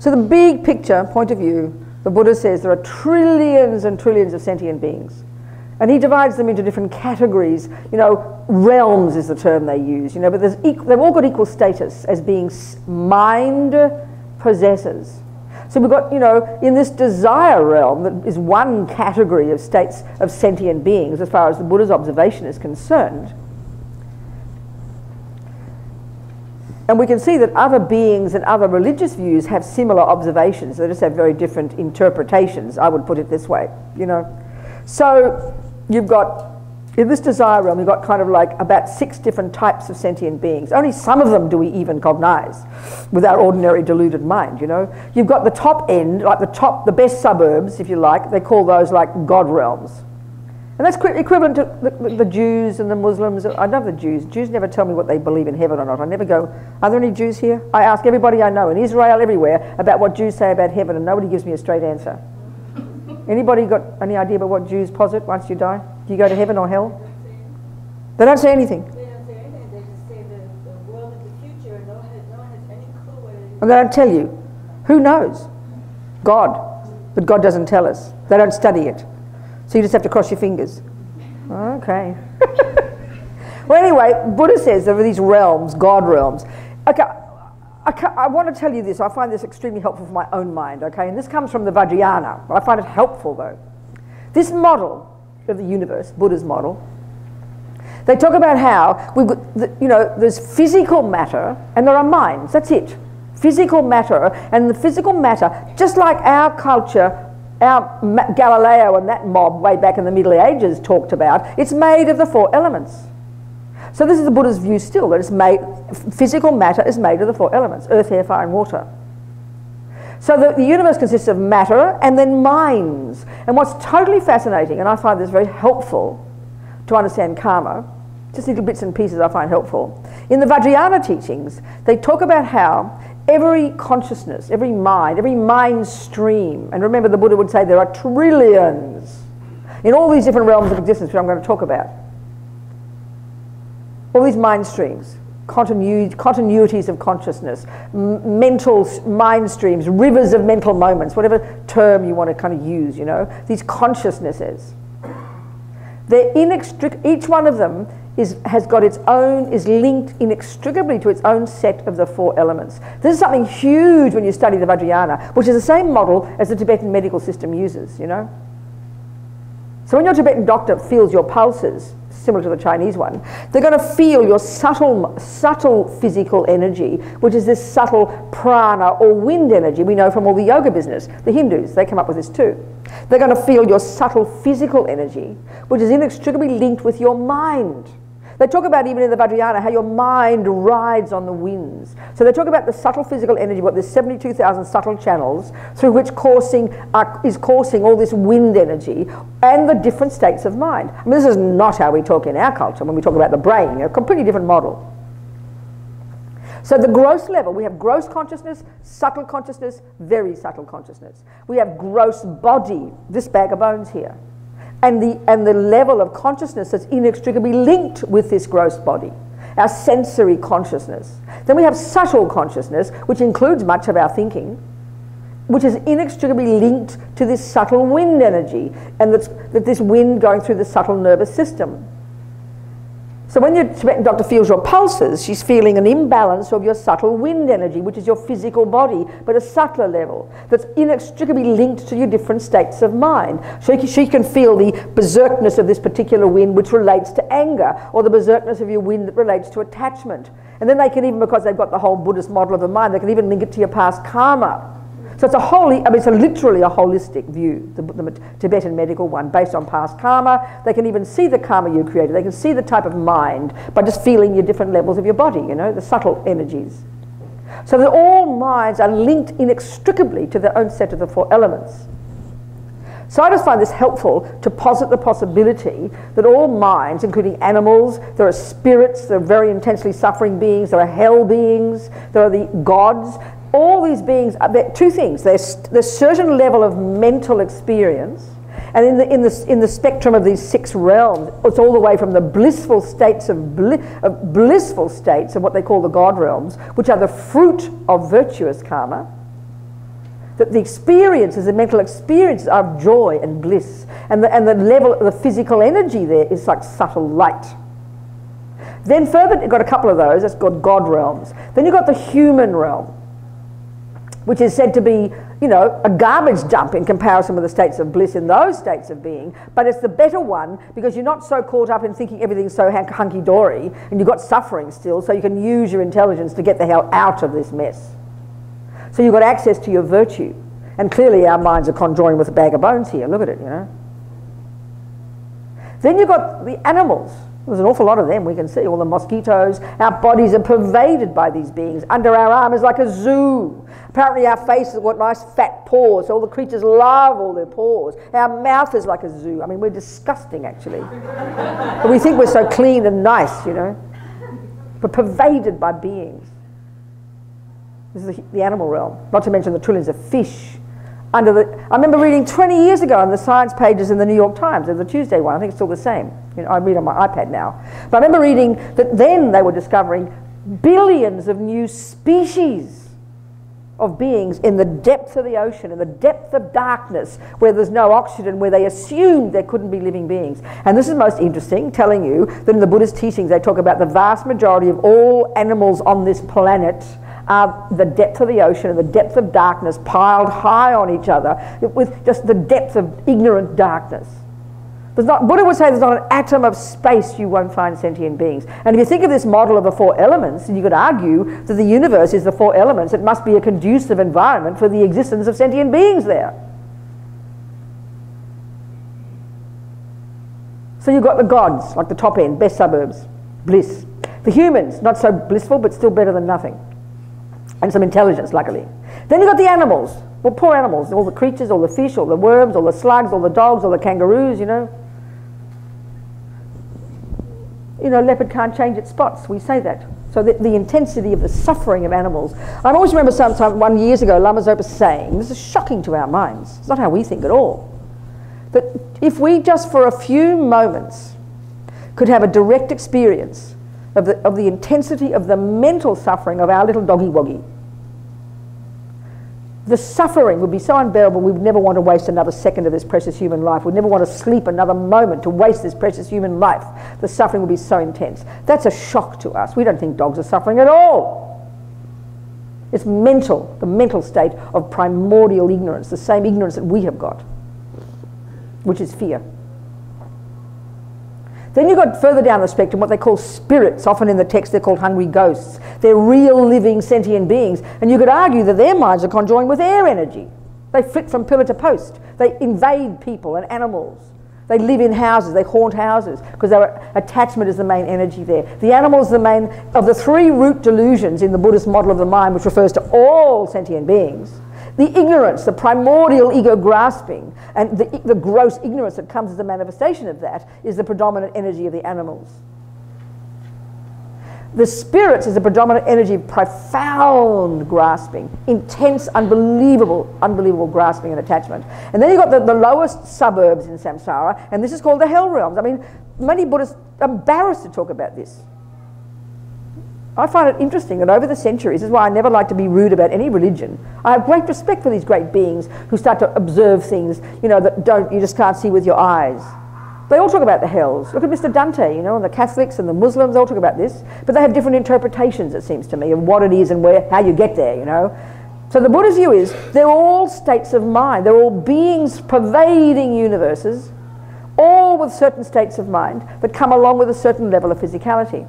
So the big picture, point of view, the Buddha says there are trillions and trillions of sentient beings. And he divides them into different categories. You know, realms is the term they use, you know, but there's e they've all got equal status as being mind possessors. So we've got, you know, in this desire realm that is one category of states of sentient beings as far as the Buddha's observation is concerned. And we can see that other beings and other religious views have similar observations. They just have very different interpretations. I would put it this way, you know. So you've got, in this desire realm, you've got kind of like about six different types of sentient beings. Only some of them do we even cognize with our ordinary deluded mind, you know. You've got the top end, like the top, the best suburbs, if you like. They call those like God realms. And that's equivalent to the, the Jews and the Muslims. I love the Jews. Jews never tell me what they believe in heaven or not. I never go, are there any Jews here? I ask everybody I know in Israel, everywhere, about what Jews say about heaven, and nobody gives me a straight answer. Anybody got any idea about what Jews posit once you die? Do you go to heaven or hell? They don't say anything. They don't say anything. They just say the, the world of the future, and no one has, no one has any clue what it is. And they don't tell you. Who knows? God. But God doesn't tell us. They don't study it. So you just have to cross your fingers. Okay. Well, anyway, Buddha says there are these realms, God realms. Okay, I, I want to tell you this. I find this extremely helpful for my own mind, okay? And this comes from the Vajrayana. I find it helpful, though. This model of the universe, Buddha's model, they talk about how, we've got the, you know, there's physical matter and there are minds. That's it. Physical matter. And the physical matter, just like our culture, our Galileo and that mob way back in the Middle Ages talked about, it's made of the four elements. So this is the Buddha's view still, that it's made, physical matter is made of the four elements, earth, air, fire and water. So the, the universe consists of matter and then minds. And what's totally fascinating, and I find this very helpful to understand karma, just little bits and pieces I find helpful. In the Vajrayana teachings, they talk about how every consciousness, every mind, every mind stream, and remember the Buddha would say there are trillions in all these different realms of existence which I'm going to talk about. All these mind streams, continu continuities of consciousness, m mental mind streams, rivers of mental moments, whatever term you want to kind of use, you know, these consciousnesses. They're inextric- each one of them Is, has got its own, is linked inextricably to its own set of the four elements. This is something huge when you study the Vajrayana, which is the same model as the Tibetan medical system uses, you know. So when your Tibetan doctor feels your pulses, similar to the Chinese one, they're going to feel your subtle, subtle physical energy, which is this subtle prana or wind energy we know from all the yoga business. The Hindus, they come up with this too. They're going to feel your subtle physical energy, which is inextricably linked with your mind. They talk about, even in the Vajrayana, how your mind rides on the winds. So they talk about the subtle physical energy, what there's seventy-two thousand subtle channels through which coursing, uh, is coursing all this wind energy and the different states of mind. I mean, this is not how we talk in our culture when we talk about the brain, a completely different model. So the gross level, we have gross consciousness, subtle consciousness, very subtle consciousness. We have gross body, this bag of bones here. And the, and the level of consciousness that's inextricably linked with this gross body, our sensory consciousness. Then we have subtle consciousness, which includes much of our thinking, which is inextricably linked to this subtle wind energy, and that's, that this wind going through the subtle nervous system. So when your Tibetan doctor feels your pulses, she's feeling an imbalance of your subtle wind energy, which is your physical body, but a subtler level that's inextricably linked to your different states of mind. So she can feel the berserkness of this particular wind, which relates to anger, or the berserkness of your wind that relates to attachment. And then they can even, because they've got the whole Buddhist model of the mind, they can even link it to your past karma. So it's a wholly, I mean, it's a literally a holistic view, the, the Tibetan medical one, based on past karma. They can even see the karma you created. They can see the type of mind by just feeling your different levels of your body, you know, the subtle energies. So that all minds are linked inextricably to their own set of the four elements. So I just find this helpful to posit the possibility that all minds, including animals, there are spirits, there are very intensely suffering beings, there are hell beings, there are the gods. All these beings, are two things, there's a certain level of mental experience, and in the, in, the, in the spectrum of these six realms, it's all the way from the blissful states of, bli of blissful states of what they call the God realms, which are the fruit of virtuous karma, that the experiences, the mental experiences are of joy and bliss, and the, and the level of the physical energy there is like subtle light. Then further, you've got a couple of those, that's called God realms. Then you've got the human realm, which is said to be, you know, a garbage dump in comparison with the states of bliss in those states of being, but it's the better one because you're not so caught up in thinking everything's so hunky-dory and you've got suffering still, so you can use your intelligence to get the hell out of this mess. So you've got access to your virtue. And clearly our minds are conjoined with a bag of bones here. Look at it, you know. Then you've got the animals. There's an awful lot of them, we can see, all the mosquitoes. Our bodies are pervaded by these beings. Under our arm is like a zoo. Apparently our face has got nice fat paws, so all the creatures love all their paws. Our mouth is like a zoo. I mean, we're disgusting, actually. But we think we're so clean and nice, you know. We're pervaded by beings. This is the, the animal realm, not to mention the trillions of fish. Under the, I remember reading twenty years ago on the science pages in the New York Times, of the Tuesday one, I think it's still the same. You know, I read on my iPad now. But I remember reading that then they were discovering billions of new species of beings in the depth of the ocean, in the depth of darkness, where there's no oxygen, where they assumed there couldn't be living beings. And this is most interesting, telling you that in the Buddhist teachings they talk about the vast majority of all animals on this planet are the depth of the ocean and the depth of darkness piled high on each other with just the depth of ignorant darkness. There's not, Buddha would say there's not an atom of space you won't find sentient beings. And if you think of this model of the four elements, you could argue that the universe is the four elements. It must be a conducive environment for the existence of sentient beings there. So you've got the gods, like the top end, best suburbs, bliss. The humans, not so blissful, but still better than nothing. And some intelligence, luckily. Then you've got the animals. Well, poor animals, all the creatures, all the fish, all the worms, all the slugs, all the dogs, all the kangaroos, you know. You know, leopard can't change its spots, we say that. So the, the intensity of the suffering of animals. I always remember sometime, one years ago, Lama Zopa saying, this is shocking to our minds, it's not how we think at all, that if we just for a few moments could have a direct experience Of the, of the intensity of the mental suffering of our little doggy-woggy. The suffering would be so unbearable we'd never want to waste another second of this precious human life. We'd never want to sleep another moment to waste this precious human life. The suffering would be so intense. That's a shock to us. We don't think dogs are suffering at all. It's mental, the mental state of primordial ignorance, the same ignorance that we have got, which is fear. Then you've got further down the spectrum what they call spirits. Often in the text they're called hungry ghosts. They're real living sentient beings, and you could argue that their minds are conjoined with air energy. They flit from pillar to post. They invade people and animals. They live in houses, they haunt houses, because their attachment is the main energy there. The animal is the main, of the three root delusions in the Buddhist model of the mind, which refers to all sentient beings, the ignorance, the primordial ego grasping, and the, the gross ignorance that comes as a manifestation of that is the predominant energy of the animals. The spirits is a predominant energy of profound grasping, intense, unbelievable, unbelievable grasping and attachment. And then you've got the, the lowest suburbs in samsara, and this is called the hell realms. I mean, many Buddhists are embarrassed to talk about this. I find it interesting that over the centuries, this is why I never like to be rude about any religion. I have great respect for these great beings who start to observe things, you know, that don't, you just can't see with your eyes. They all talk about the hells. Look at Mister Dante, you know, and the Catholics and the Muslims, they all talk about this. But they have different interpretations, it seems to me, of what it is and where, how you get there, you know. So the Buddha's view is they're all states of mind. They're all beings pervading universes, all with certain states of mind that come along with a certain level of physicality.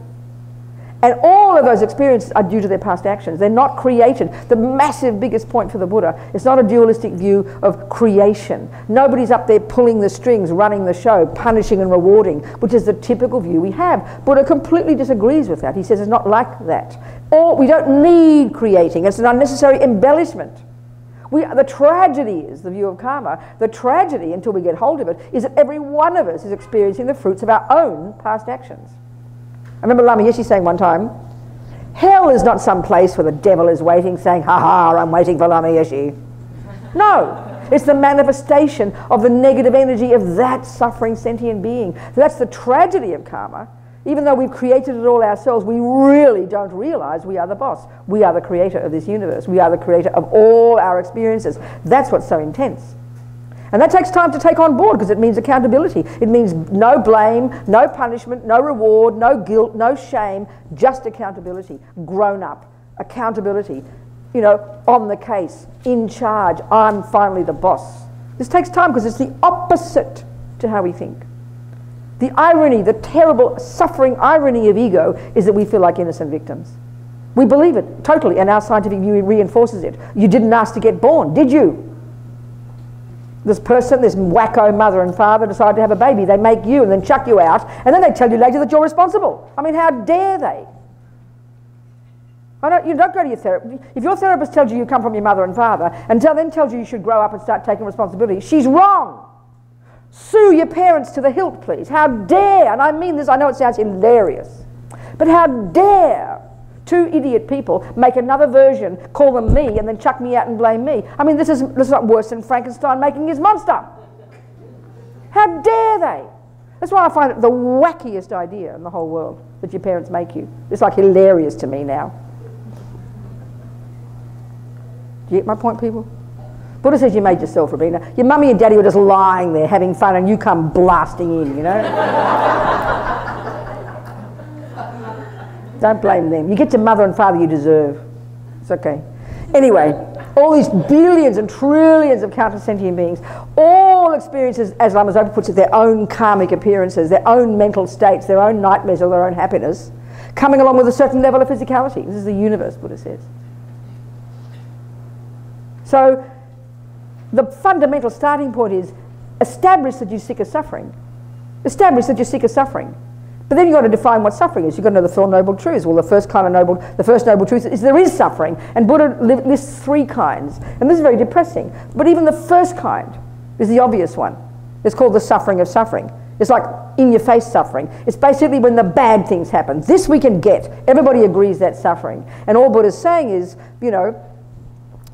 And all of those experiences are due to their past actions. They're not created. The massive biggest point for the Buddha, it's not a dualistic view of creation. Nobody's up there pulling the strings, running the show, punishing and rewarding, which is the typical view we have. Buddha completely disagrees with that. He says it's not like that. Or we don't need creating. It's an unnecessary embellishment. We, the tragedy is the view of karma. The tragedy, until we get hold of it, is that every one of us is experiencing the fruits of our own past actions. I remember Lama Yeshe saying one time, hell is not some place where the devil is waiting, saying, ha ha, I'm waiting for Lama Yeshe. No, it's the manifestation of the negative energy of that suffering sentient being. So that's the tragedy of karma. Even though we've created it all ourselves, we really don't realize we are the boss. We are the creator of this universe. We are the creator of all our experiences. That's what's so intense. And that takes time to take on board, because it means accountability. It means no blame, no punishment, no reward, no guilt, no shame, just accountability, grown up, accountability, you know, on the case, in charge, I'm finally the boss. This takes time because it's the opposite to how we think. The irony, the terrible suffering irony of ego is that we feel like innocent victims. We believe it totally, and our scientific view reinforces it. You didn't ask to get born, did you? This person, this wacko mother and father decide to have a baby. They make you and then chuck you out, and then they tell you later that you're responsible. I mean, how dare they? I don't, you don't go to your therapist. If your therapist tells you you come from your mother and father and tell, then tells you you should grow up and start taking responsibility, she's wrong. Sue your parents to the hilt, please. How dare, and I mean this, I know it sounds hilarious, but how dare two idiot people make another version, call them me, and then chuck me out and blame me. I mean, this is, this is not worse than Frankenstein making his monster. How dare they? That's why I find it the wackiest idea in the whole world, that your parents make you. It's like hilarious to me now. Do you get my point, people? Buddha says you made yourself, Robina. Your mummy and daddy were just lying there having fun and you come blasting in, you know? Don't blame them. You get your mother and father you deserve. It's okay. Anyway, all these billions and trillions of countless sentient beings, all experiences, as Lama Zopa puts it, their own karmic appearances, their own mental states, their own nightmares or their own happiness, coming along with a certain level of physicality. This is the universe, Buddha says. So the fundamental starting point is establish that you seek a suffering. Establish that you seek a suffering. But then you've got to define what suffering is. You've got to know the Four Noble Truths. Well, the first kind of noble, the first noble truth is there is suffering. And Buddha lists three kinds. And this is very depressing. But even the first kind is the obvious one. It's called the suffering of suffering. It's like in-your-face suffering. It's basically when the bad things happen. This we can get. Everybody agrees that's suffering. And all Buddha's saying is, you know,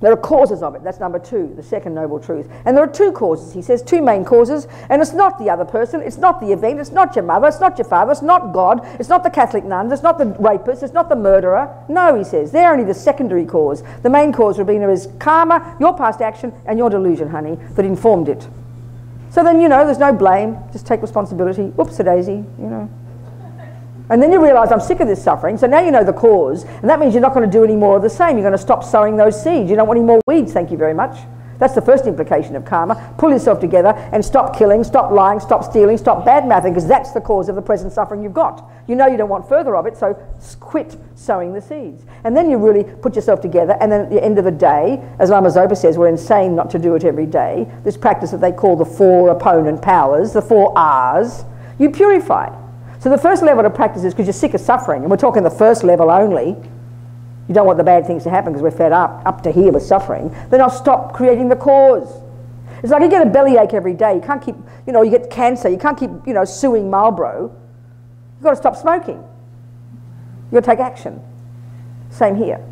there are causes of it. That's number two, the second noble truth. And there are two causes, he says, two main causes. And it's not the other person, it's not the event, it's not your mother, it's not your father, it's not God, it's not the Catholic nuns, it's not the rapist, it's not the murderer. No, he says, they're only the secondary cause. The main cause, Robina, is karma, your past action, and your delusion, honey, that informed it. So then, you know, there's no blame, just take responsibility. Oops-a-daisy, you know. And then you realise I'm sick of this suffering, so now you know the cause, and that means you're not going to do any more of the same. You're going to stop sowing those seeds. You don't want any more weeds, thank you very much. That's the first implication of karma. Pull yourself together and stop killing, stop lying, stop stealing, stop bad-mouthing, because that's the cause of the present suffering you've got. You know you don't want further of it, so quit sowing the seeds. And then you really put yourself together, and then at the end of the day, as Lama Zopa says, we're insane not to do it every day. This practice that they call the four opponent powers, the four R's, you purify. So the first level to practice is because you're sick of suffering, and we're talking the first level only. You don't want the bad things to happen because we're fed up, up to here with suffering. Then I'll stop creating the cause. It's like you get a bellyache every day. You can't keep, you know, you get cancer. You can't keep, you know, suing Marlboro. You've got to stop smoking. You've got to take action. Same here.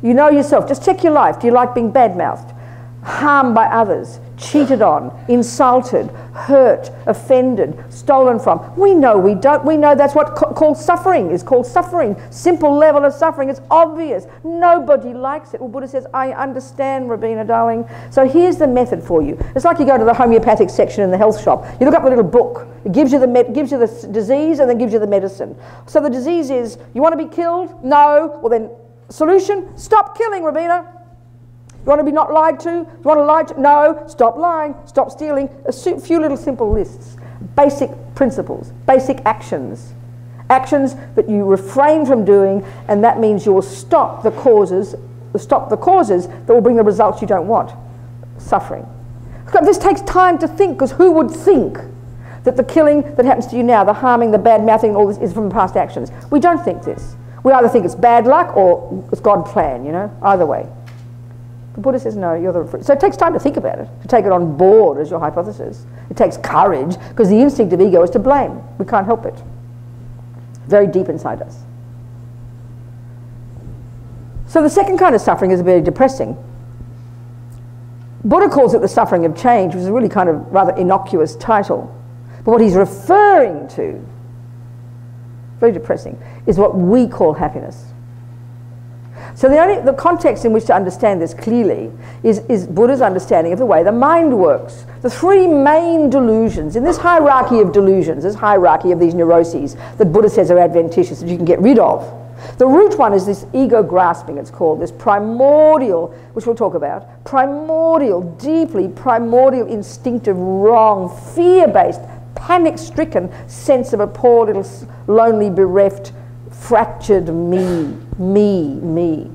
You know yourself. Just check your life. Do you like being bad-mouthed, harmed by others, cheated on, insulted, hurt, offended, stolen from? We know we don't. We know that's what co called suffering is called suffering. Simple level of suffering. It's obvious. Nobody likes it. Well, Buddha says, I understand, Robina, darling. So here's the method for you. It's like you go to the homeopathic section in the health shop. You look up the little book. It gives you the, med gives you the disease and then gives you the medicine. So the disease is, you want to be killed? No. Well then, solution, stop killing, Robina. You want to be not lied to? You want to lie to? No, stop lying, stop stealing. A few little simple lists, basic principles, basic actions. Actions that you refrain from doing, and that means you'll stop the causes, stop the causes that will bring the results you don't want, suffering. This takes time to think, because who would think that the killing that happens to you now, the harming, the bad mouthing, all this is from past actions? We don't think this. We either think it's bad luck or it's God's plan, you know, either way. The Buddha says, no, you're the fruit. So it takes time to think about it, to take it on board as your hypothesis. It takes courage, because the instinct of ego is to blame. We can't help it. Very deep inside us. So the second kind of suffering is very depressing. Buddha calls it the suffering of change, which is a really kind of rather innocuous title. But what he's referring to, very depressing, is what we call happiness. So the only the context in which to understand this clearly is, is Buddha's understanding of the way the mind works. The three main delusions, in this hierarchy of delusions, this hierarchy of these neuroses that Buddha says are adventitious, that you can get rid of. The root one is this ego grasping, it's called, this primordial, which we'll talk about, primordial, deeply primordial, instinctive, wrong, fear-based, panic-stricken sense of a poor little lonely, bereft, fractured me, me, me.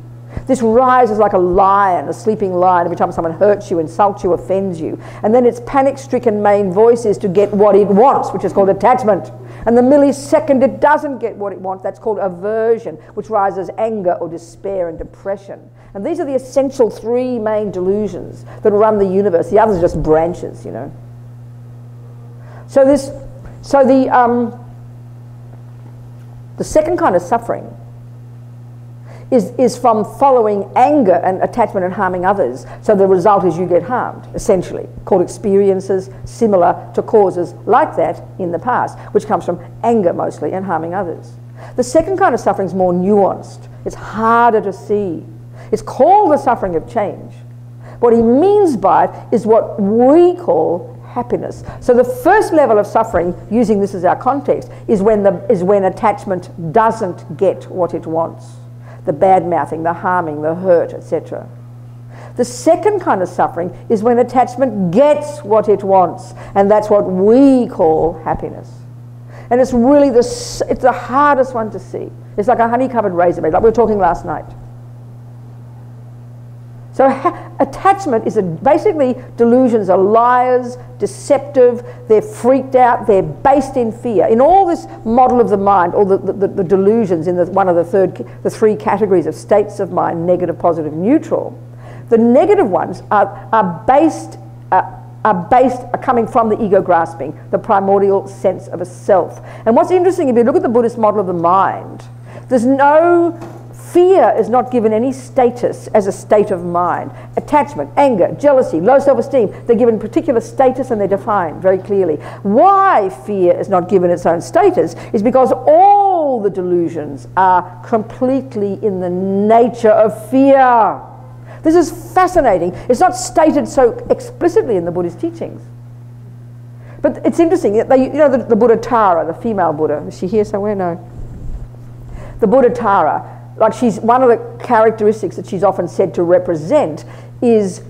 This rises like a lion, a sleeping lion, every time someone hurts you, insults you, offends you. And then its panic-stricken main voice is to get what it wants, which is called attachment. And the millisecond it doesn't get what it wants, that's called aversion, which rises anger or despair and depression. And these are the essential three main delusions that run the universe. The others are just branches, you know. So this, so the... Um, The second kind of suffering is, is from following anger and attachment and harming others. So the result is you get harmed, essentially, called experiences similar to causes like that in the past, which comes from anger mostly and harming others. The second kind of suffering is more nuanced. It's harder to see. It's called the suffering of change. What he means by it is what we call happiness. So the first level of suffering, using this as our context, is when, the, is when attachment doesn't get what it wants. The bad-mouthing, the harming, the hurt, et cetera. The second kind of suffering is when attachment gets what it wants, and that's what we call happiness. And it's really the, it's the hardest one to see. It's like a honey-covered razor blade, like we were talking last night. So attachment is a, basically delusions are liars, deceptive, they're freaked out, they're based in fear. In all this model of the mind, all the, the, the delusions in the, one of the, third, the three categories of states of mind, negative, positive, neutral, the negative ones are, are, based, uh, are based, are coming from the ego grasping, the primordial sense of a self. And what's interesting, if you look at the Buddhist model of the mind, there's no... Fear is not given any status as a state of mind. Attachment, anger, jealousy, low self-esteem, they're given particular status and they're defined very clearly. Why fear is not given its own status is because all the delusions are completely in the nature of fear. This is fascinating. It's not stated so explicitly in the Buddhist teachings. But it's interesting, that they, you know the, the Buddha Tara, the female Buddha, is she here somewhere? No. The Buddha Tara, like she's, one of the characteristics that she's often said to represent is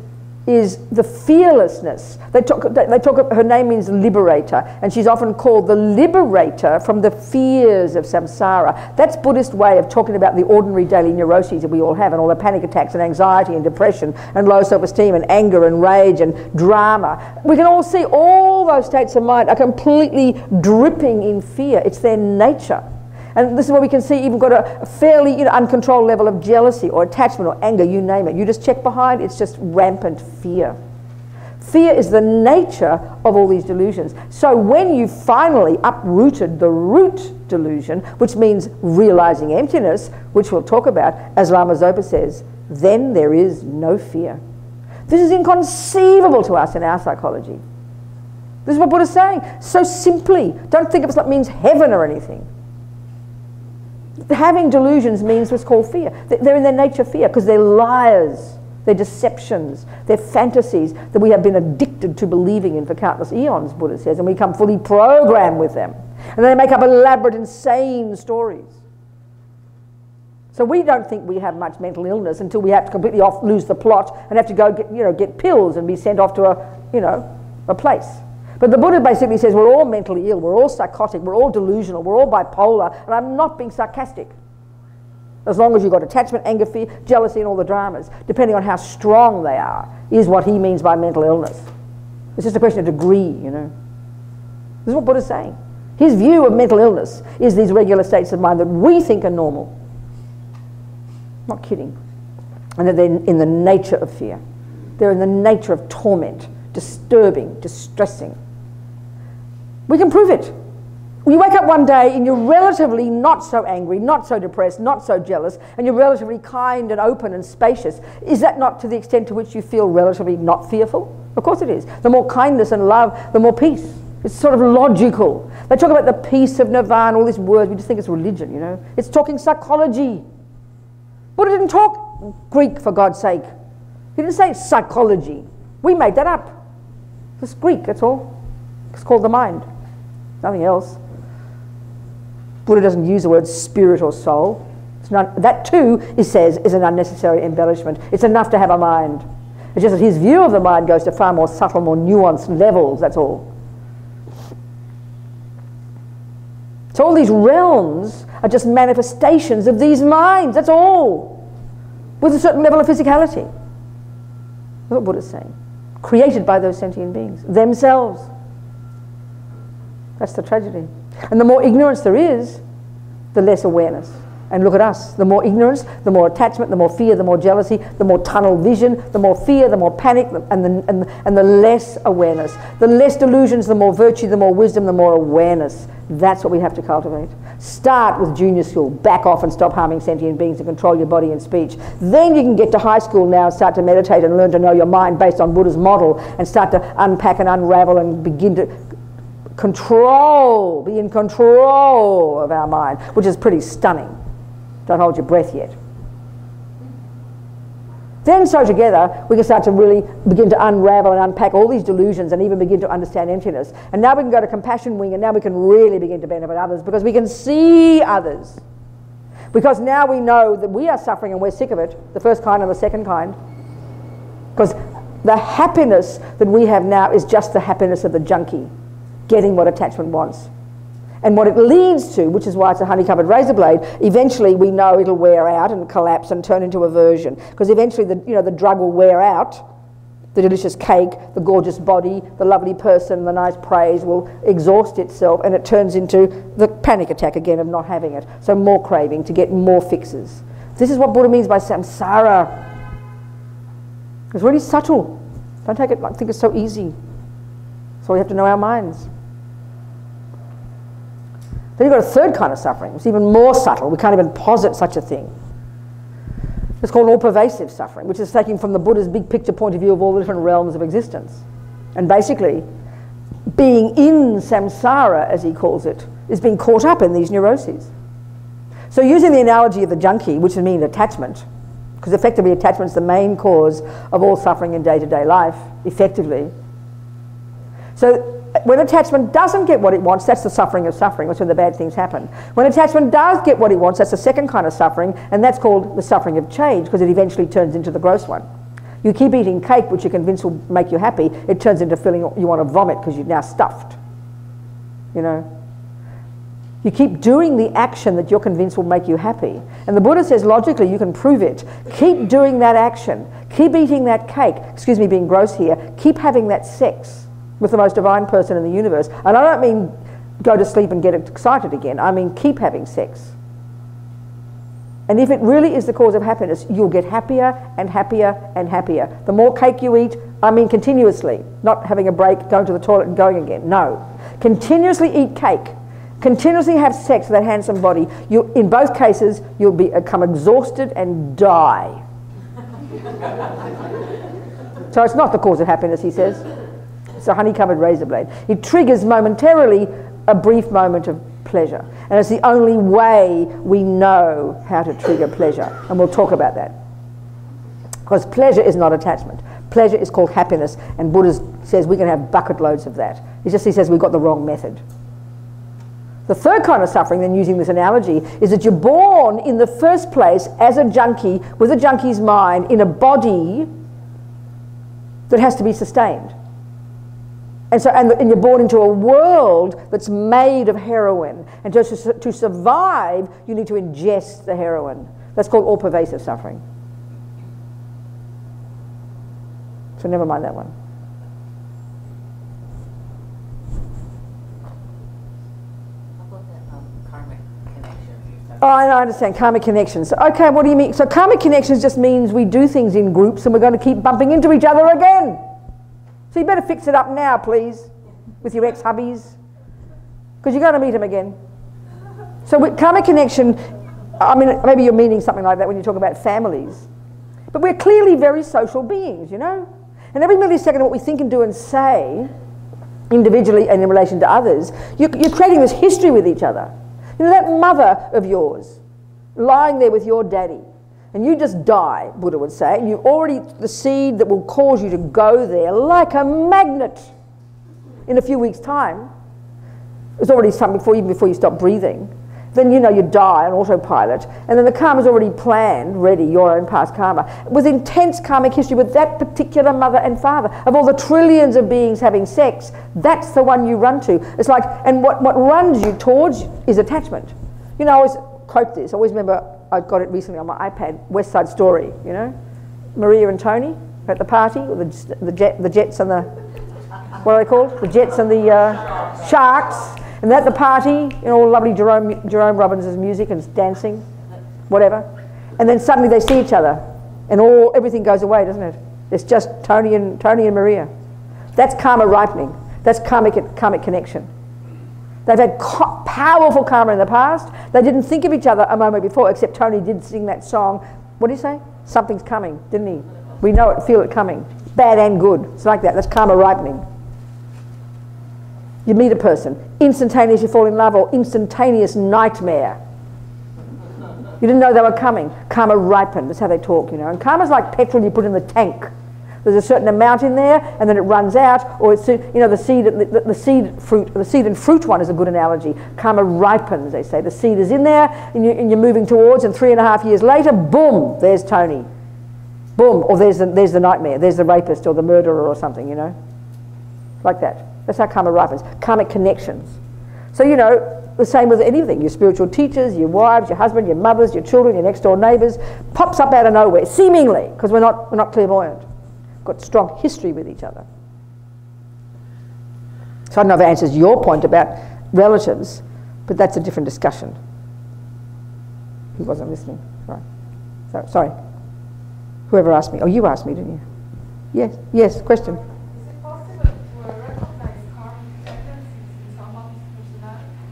is the fearlessness. They talk, they talk, her name means liberator, and she's often called the liberator from the fears of samsara. That's Buddhist way of talking about the ordinary daily neuroses that we all have, and all the panic attacks and anxiety and depression and low self-esteem and anger and rage and drama. We can all see all those states of mind are completely dripping in fear. It's their nature. And this is where we can see even got a fairly, you know, uncontrolled level of jealousy or attachment or anger, you name it. You just check behind, it's just rampant fear. Fear is the nature of all these delusions. So when you finally uprooted the root delusion, which means realizing emptiness, which we'll talk about, as Lama Zopa says, then there is no fear. This is inconceivable to us in our psychology. This is what Buddha's saying. So simply, don't think of it like it means heaven or anything. Having delusions means what's called fear. They're in their nature fear, because they're liars, they're deceptions, they're fantasies that we have been addicted to believing in for countless eons, Buddha says, and we come fully programmed with them. And they make up elaborate, insane stories. So we don't think we have much mental illness until we have to completely off, lose the plot and have to go get, you know, get pills and be sent off to a, you know, a place. But the Buddha basically says we're all mentally ill, we're all psychotic, we're all delusional, we're all bipolar, and I'm not being sarcastic. As long as you've got attachment, anger, fear, jealousy, and all the dramas, depending on how strong they are, is what he means by mental illness. It's just a question of degree, you know. This is what Buddha's saying. His view of mental illness is these regular states of mind that we think are normal. Not kidding. And that they're in the nature of fear. They're in the nature of torment, disturbing, distressing. We can prove it. You wake up one day and you're relatively not so angry, not so depressed, not so jealous, and you're relatively kind and open and spacious. Is that not to the extent to which you feel relatively not fearful? Of course it is. The more kindness and love, the more peace. It's sort of logical. They talk about the peace of nirvana, all these words, we just think it's religion, you know. It's talking psychology. Buddha didn't talk Greek, for God's sake. He didn't say psychology. We made that up. It's Greek, that's all. It's called the mind, nothing else. Buddha doesn't use the word spirit or soul. It's not, that too, he says, is an unnecessary embellishment. It's enough to have a mind. It's just that his view of the mind goes to far more subtle, more nuanced levels, that's all. So all these realms are just manifestations of these minds, that's all, with a certain level of physicality. That's what Buddha's saying. Created by those sentient beings, themselves. That's the tragedy. And the more ignorance there is, the less awareness. And look at us. The more ignorance, the more attachment, the more fear, the more jealousy, the more tunnel vision, the more fear, the more panic, and the, and, and the less awareness. The less delusions, the more virtue, the more wisdom, the more awareness. That's what we have to cultivate. Start with junior school. Back off and stop harming sentient beings and control your body and speech. Then you can get to high school now and start to meditate and learn to know your mind based on Buddha's model and start to unpack and unravel and begin to control, be in control of our mind, which is pretty stunning. Don't hold your breath yet. Then, so together, we can start to really begin to unravel and unpack all these delusions and even begin to understand emptiness. And now we can go to compassion wing, and now we can really begin to benefit others because we can see others. Because now we know that we are suffering and we're sick of it, the first kind and the second kind. Because the happiness that we have now is just the happiness of the junkie, getting what attachment wants. And what it leads to, which is why it's a honey-covered razor blade, eventually we know it'll wear out and collapse and turn into aversion. Because eventually the, you know, the drug will wear out. The delicious cake, the gorgeous body, the lovely person, the nice praise will exhaust itself, and it turns into the panic attack again of not having it. So more craving to get more fixes. This is what Buddha means by samsara. It's really subtle. Don't take it like think it's so easy. So we have to know our minds. Then you've got a third kind of suffering. It's even more subtle. We can't even posit such a thing. It's called all-pervasive suffering, which is taken from the Buddha's big picture point of view of all the different realms of existence. And basically, being in samsara, as he calls it, is being caught up in these neuroses. So using the analogy of the junkie, which would mean attachment, because effectively attachment's the main cause of all suffering in day-to-day life, effectively. So when attachment doesn't get what it wants, that's the suffering of suffering. That's when the bad things happen. When attachment does get what it wants, that's the second kind of suffering, and that's called the suffering of change, because it eventually turns into the gross one. You keep eating cake, which you convince will make you happy, it turns into feeling you want to vomit because you're now stuffed. You know? You keep doing the action that you're convinced will make you happy. And the Buddha says, logically, you can prove it. Keep doing that action. Keep eating that cake. Excuse me, being gross here. Keep having that sex with the most divine person in the universe. And I don't mean go to sleep and get excited again. I mean keep having sex. And if it really is the cause of happiness, you'll get happier and happier and happier. The more cake you eat, I mean continuously, not having a break, going to the toilet and going again. No. Continuously eat cake. Continuously have sex with that handsome body. You, in both cases, you'll be, become exhausted and die. So it's not the cause of happiness, he says. It's a honey-covered razor blade. It triggers momentarily a brief moment of pleasure. And it's the only way we know how to trigger pleasure. And we'll talk about that. Because pleasure is not attachment. Pleasure is called happiness. And Buddha says we can have bucket loads of that. He just he says we've got the wrong method. The third kind of suffering, then, using this analogy, is that you're born in the first place as a junkie with a junkie's mind in a body that has to be sustained. And so, and, and you're born into a world that's made of heroin. And just to, to survive, you need to ingest the heroin. That's called all-pervasive suffering. So never mind that one. Oh, I understand, karmic connections. Okay, what do you mean? So karmic connections just means we do things in groups and we're going to keep bumping into each other again. So you better fix it up now, please, with your ex-hubbies, because you're going to meet them again. So with karmic connection, I mean, maybe you're meaning something like that when you talk about families. But we're clearly very social beings, you know? And every millisecond of what we think and do and say, individually and in relation to others, you're, you're creating this history with each other. You know, that mother of yours, lying there with your daddy, and you just die, Buddha would say, and you already, the seed that will cause you to go there like a magnet in a few weeks' time, is already something before, even before you stop breathing. Then you know you die on autopilot, and then the karma's already planned, ready, your own past karma, with intense karmic history with that particular mother and father. Of all the trillions of beings having sex, that's the one you run to. It's like, and what, what runs you towards is attachment. You know, I always quote this, I always remember, I got it recently on my iPad, West Side Story, you know? Maria and Tony at the party, or the, the, jet, the Jets and the, what are they called? The Jets and the uh, Sharks. And at the party, you know, all lovely Jerome, Jerome Robbins' music and dancing, whatever. And then suddenly they see each other, and all everything goes away, doesn't it? It's just Tony and Tony and Maria. That's karma ripening. That's karmic karmic connection. They've had co powerful karma in the past. They didn't think of each other a moment before, except Tony did sing that song. What did he say? Something's coming, didn't he? We know it, feel it coming. Bad and good. It's like that. That's karma ripening. You meet a person, instantaneous you fall in love, or instantaneous nightmare. You didn't know they were coming. Karma ripened, that's how they talk, you know. And karma's like petrol you put in the tank. There's a certain amount in there, and then it runs out, or it's, you know, the seed, the, the seed fruit, the seed and fruit one is a good analogy. Karma ripens, they say. The seed is in there, and, you, and you're moving towards, and three and a half years later, boom, there's Tony. Boom, or there's the, there's the nightmare, there's the rapist, or the murderer, or something, you know. Like that. That's how karma ripens, karmic connections. So, you know, the same with anything. Your spiritual teachers, your wives, your husband, your mothers, your children, your next door neighbours, pops up out of nowhere, seemingly, because we're not, we're not clairvoyant. We've got strong history with each other. So I don't know if that answers your point about relatives, but that's a different discussion. Who wasn't listening? Right. So, sorry. Whoever asked me. Oh, you asked me, didn't you? Yes, yes, question.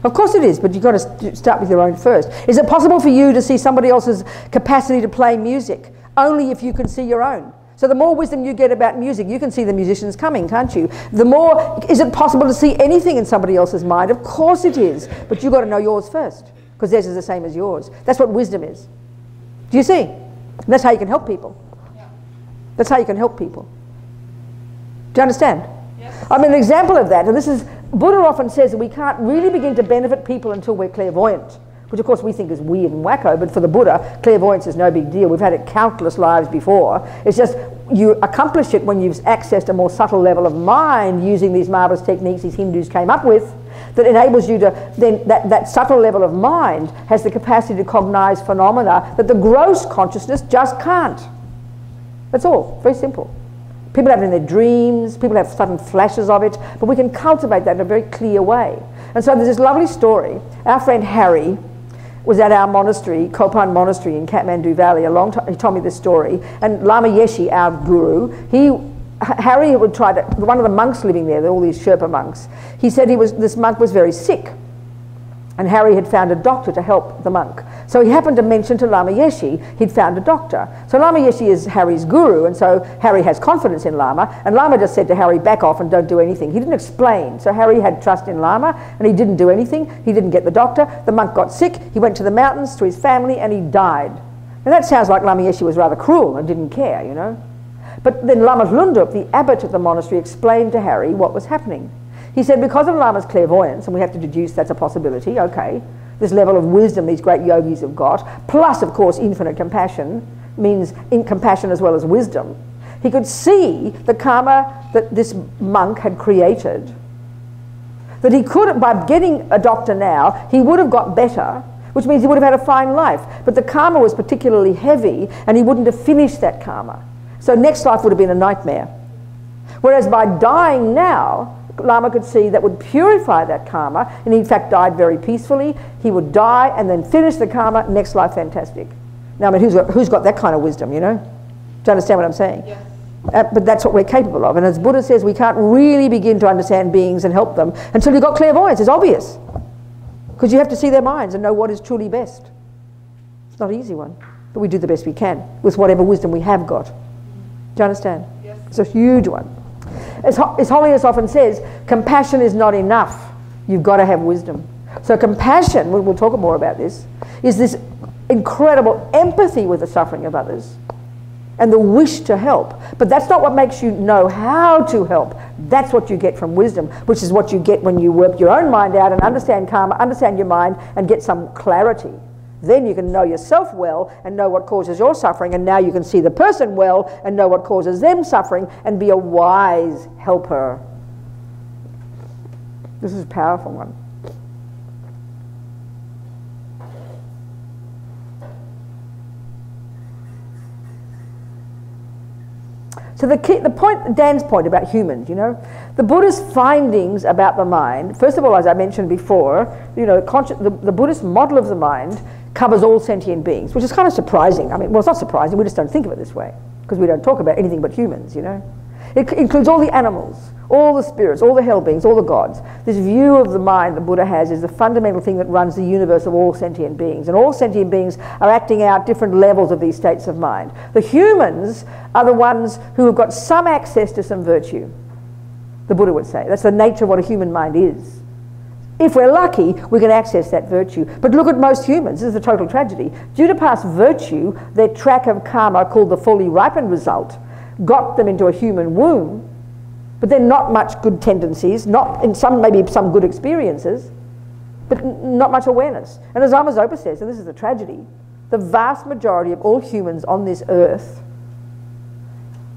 Of course it is, but you've got to start with your own first. Is it possible for you to see somebody else's capacity to play music? Only if you can see your own. So the more wisdom you get about music, you can see the musicians coming, can't you? The more, is it possible to see anything in somebody else's mind? Of course it is, but you've got to know yours first, because theirs is the same as yours. That's what wisdom is. Do you see? And that's how you can help people. Yeah. That's how you can help people. Do you understand? Yes. I mean, an example of that, and this is, Buddha often says that we can't really begin to benefit people until we're clairvoyant. which of course we think is weird and wacko, but for the Buddha, clairvoyance is no big deal. We've had it countless lives before. It's just you accomplish it when you've accessed a more subtle level of mind using these marvellous techniques these Hindus came up with, that enables you to then, that, that subtle level of mind has the capacity to cognize phenomena that the gross consciousness just can't. That's all, very simple. People have it in their dreams, people have sudden flashes of it, but we can cultivate that in a very clear way. And so there's this lovely story. Our friend Harry was at our monastery, Kopan Monastery in Kathmandu Valley, a long time. He told me this story. And Lama Yeshe, our guru, he, Harry would try to, one of the monks living there, all these Sherpa monks, he said he was, this monk was very sick. And Harry had found a doctor to help the monk. So he happened to mention to Lama Yeshe he'd found a doctor. So Lama Yeshe is Harry's guru, and so Harry has confidence in Lama, and Lama just said to Harry, back off and don't do anything. He didn't explain. So Harry had trust in Lama, and he didn't do anything. He didn't get the doctor. The monk got sick. He went to the mountains, to his family, and he died. Now that sounds like Lama Yeshe was rather cruel and didn't care, you know. But then Lama Lhundrup, the abbot of the monastery, explained to Harry what was happening. He said, because of Lama's clairvoyance, and we have to deduce that's a possibility, okay, this level of wisdom these great yogis have got, plus, of course, infinite compassion, means in compassion as well as wisdom. He could see the karma that this monk had created. That he could, by getting a doctor now, he would have got better, which means he would have had a fine life. But the karma was particularly heavy, and he wouldn't have finished that karma. So next life would have been a nightmare. Whereas by dying now, Lama could see that would purify that karma, and he in fact died very peacefully. He would die and then finish the karma, next life, fantastic. Now, I mean, who's got, who's got that kind of wisdom, you know? Do you understand what I'm saying? Yes. Uh, but that's what we're capable of. And as Buddha says, we can't really begin to understand beings and help them until you've got clairvoyance. It's obvious. Because you have to see their minds and know what is truly best. It's not an easy one, but we do the best we can with whatever wisdom we have got. Do you understand? Yes. It's a huge one. As His Holiness often says, compassion is not enough. You've got to have wisdom. So compassion, we'll talk more about this, is this incredible empathy with the suffering of others and the wish to help. But that's not what makes you know how to help. That's what you get from wisdom, which is what you get when you work your own mind out and understand karma, understand your mind, and get some clarity. Then you can know yourself well and know what causes your suffering, and now you can see the person well and know what causes them suffering and be a wise helper. This is a powerful one. So the, key, the point, Dan's point about humans, you know, the Buddha's findings about the mind, first of all, as I mentioned before, you know, the, the Buddhist model of the mind covers all sentient beings, which is kind of surprising. I mean, well, it's not surprising, we just don't think of it this way, because we don't talk about anything but humans, you know. It includes all the animals, all the spirits, all the hell beings, all the gods. This view of the mind the Buddha has is the fundamental thing that runs the universe of all sentient beings. And all sentient beings are acting out different levels of these states of mind. The humans are the ones who have got some access to some virtue, the Buddha would say. That's the nature of what a human mind is. If we're lucky, we can access that virtue. But look at most humans. This is a total tragedy. Due to past virtue, their track of karma, called the fully ripened result, got them into a human womb, but they're not much good tendencies, not in some, maybe some good experiences, but n not much awareness. And as Lama Zopa says, and this is a tragedy, the vast majority of all humans on this earth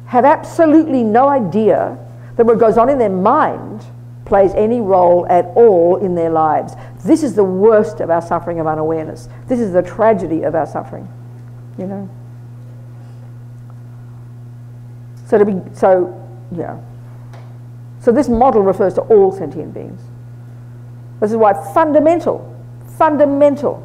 have absolutely no idea that what goes on in their mind plays any role at all in their lives. This is the worst of our suffering of unawareness. This is the tragedy of our suffering, you know. So to be, so, yeah. So this model refers to all sentient beings. This is why fundamental, fundamental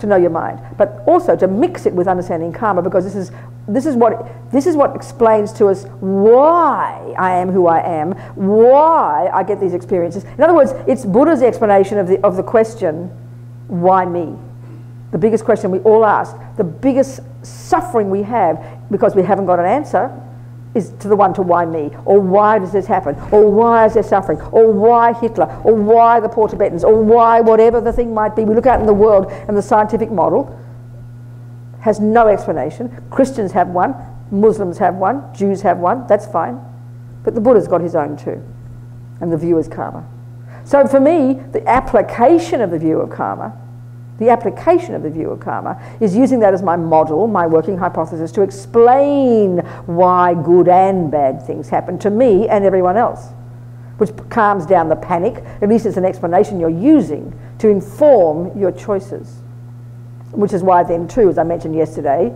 to know your mind, but also to mix it with understanding karma, because this is, this is what, this is what explains to us why I am who I am, why I get these experiences. In other words, it's Buddha's explanation of the, of the question, why me? The biggest question we all ask, the biggest suffering we have because we haven't got an answer, is to the one to why me, or why does this happen, or why is there suffering, or why Hitler, or why the poor Tibetans, or why whatever the thing might be. We look out in the world and the scientific model has no explanation. Christians have one, Muslims have one, Jews have one, that's fine. But the Buddha's got his own too, and the view is karma. So for me, the application of the view of karma The application of the view of karma is using that as my model, my working hypothesis, to explain why good and bad things happen to me and everyone else, which calms down the panic. At least it's an explanation you're using to inform your choices, which is why then too, as I mentioned yesterday,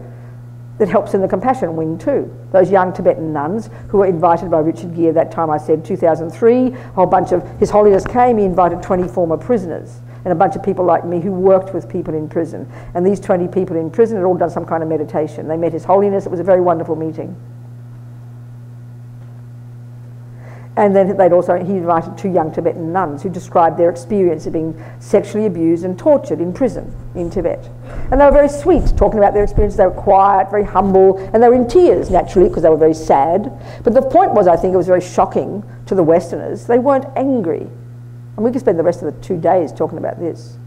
that helps in the compassion wing too. Those young Tibetan nuns who were invited by Richard Gere that time, I said, two thousand three, a whole bunch of, His Holiness came, he invited twenty former prisoners and a bunch of people like me who worked with people in prison. And these twenty people in prison had all done some kind of meditation. They met His Holiness, it was a very wonderful meeting. And then they'd also, he invited two young Tibetan nuns who described their experience of being sexually abused and tortured in prison in Tibet. And they were very sweet, talking about their experience. They were quiet, very humble, and they were in tears, naturally, because they were very sad. But the point was, I think it was very shocking to the Westerners. They weren't angry. And we could spend the rest of the two days talking about this.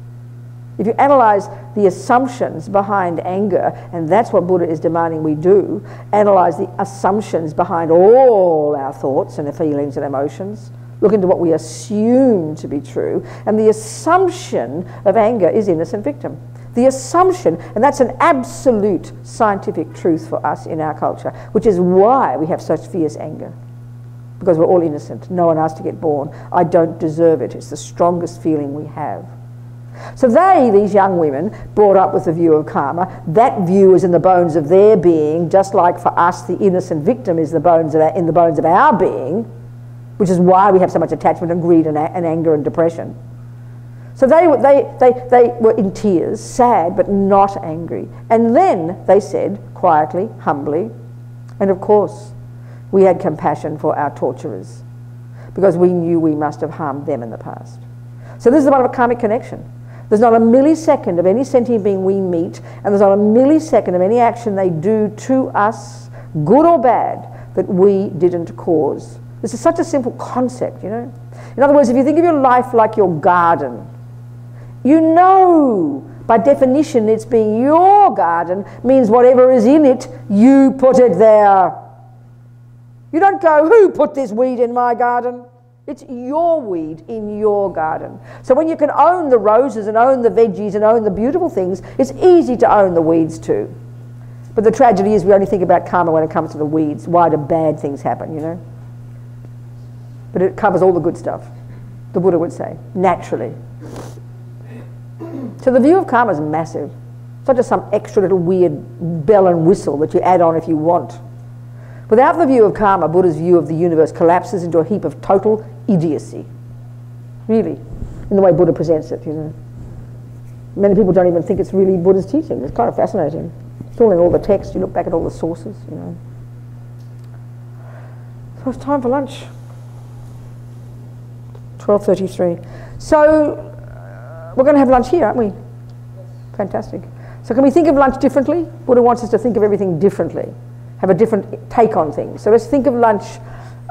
If you analyse the assumptions behind anger, and that's what Buddha is demanding we do, analyse the assumptions behind all our thoughts and feelings and emotions, look into what we assume to be true, and the assumption of anger is innocent victim. The assumption, and that's an absolute scientific truth for us in our culture, which is why we have such fierce anger. Because we're all innocent, no one asked to get born, I don't deserve it, it's the strongest feeling we have. So they, these young women, brought up with the view of karma, that view is in the bones of their being, just like for us the innocent victim is the bones of our, in the bones of our being, which is why we have so much attachment and greed and, and anger and depression. So they, they, they, they were in tears, sad but not angry. And then they said, quietly, humbly, and of course, we had compassion for our torturers because we knew we must have harmed them in the past. So this is the one of a karmic connection. There's not a millisecond of any sentient being we meet, and there's not a millisecond of any action they do to us, good or bad, that we didn't cause. This is such a simple concept, you know. In other words, if you think of your life like your garden, you know by definition it's being your garden means whatever is in it, you put it there. You don't go, who put this weed in my garden? It's your weed in your garden. So when you can own the roses and own the veggies and own the beautiful things, it's easy to own the weeds too. But the tragedy is we only think about karma when it comes to the weeds. Why do bad things happen, you know? But it covers all the good stuff, the Buddha would say, naturally. So the view of karma is massive. It's not just some extra little weird bell and whistle that you add on if you want. Without the view of karma, Buddha's view of the universe collapses into a heap of total idiocy. Really, in the way Buddha presents it, you know. Many people don't even think it's really Buddha's teaching. It's kind of fascinating. It's all in all the text. You look back at all the sources, you know. So it's time for lunch. twelve thirty-three. So uh, we're going to have lunch here, aren't we? Yes. Fantastic. So can we think of lunch differently? Buddha wants us to think of everything differently. Have a different take on things. So let's think of lunch,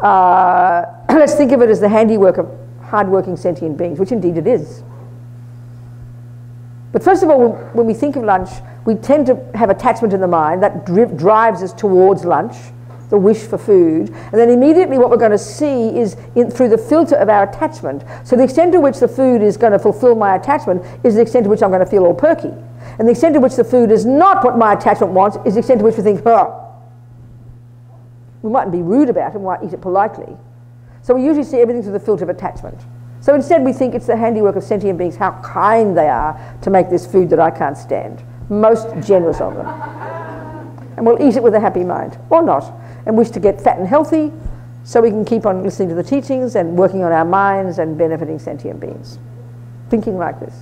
uh, let's think of it as the handiwork of hard-working sentient beings, which indeed it is. But first of all, when we think of lunch, we tend to have attachment in the mind that dri drives us towards lunch, the wish for food, and then immediately what we're going to see is in, through the filter of our attachment. So the extent to which the food is going to fulfill my attachment is the extent to which I'm going to feel all perky. And the extent to which the food is not what my attachment wants is the extent to which we think, oh, we mightn't be rude about it, we might eat it politely. So we usually see everything through the filter of attachment. So instead we think it's the handiwork of sentient beings, how kind they are to make this food that I can't stand. Most generous of them. And we'll eat it with a happy mind, or not, and wish to get fat and healthy so we can keep on listening to the teachings and working on our minds and benefiting sentient beings. Thinking like this.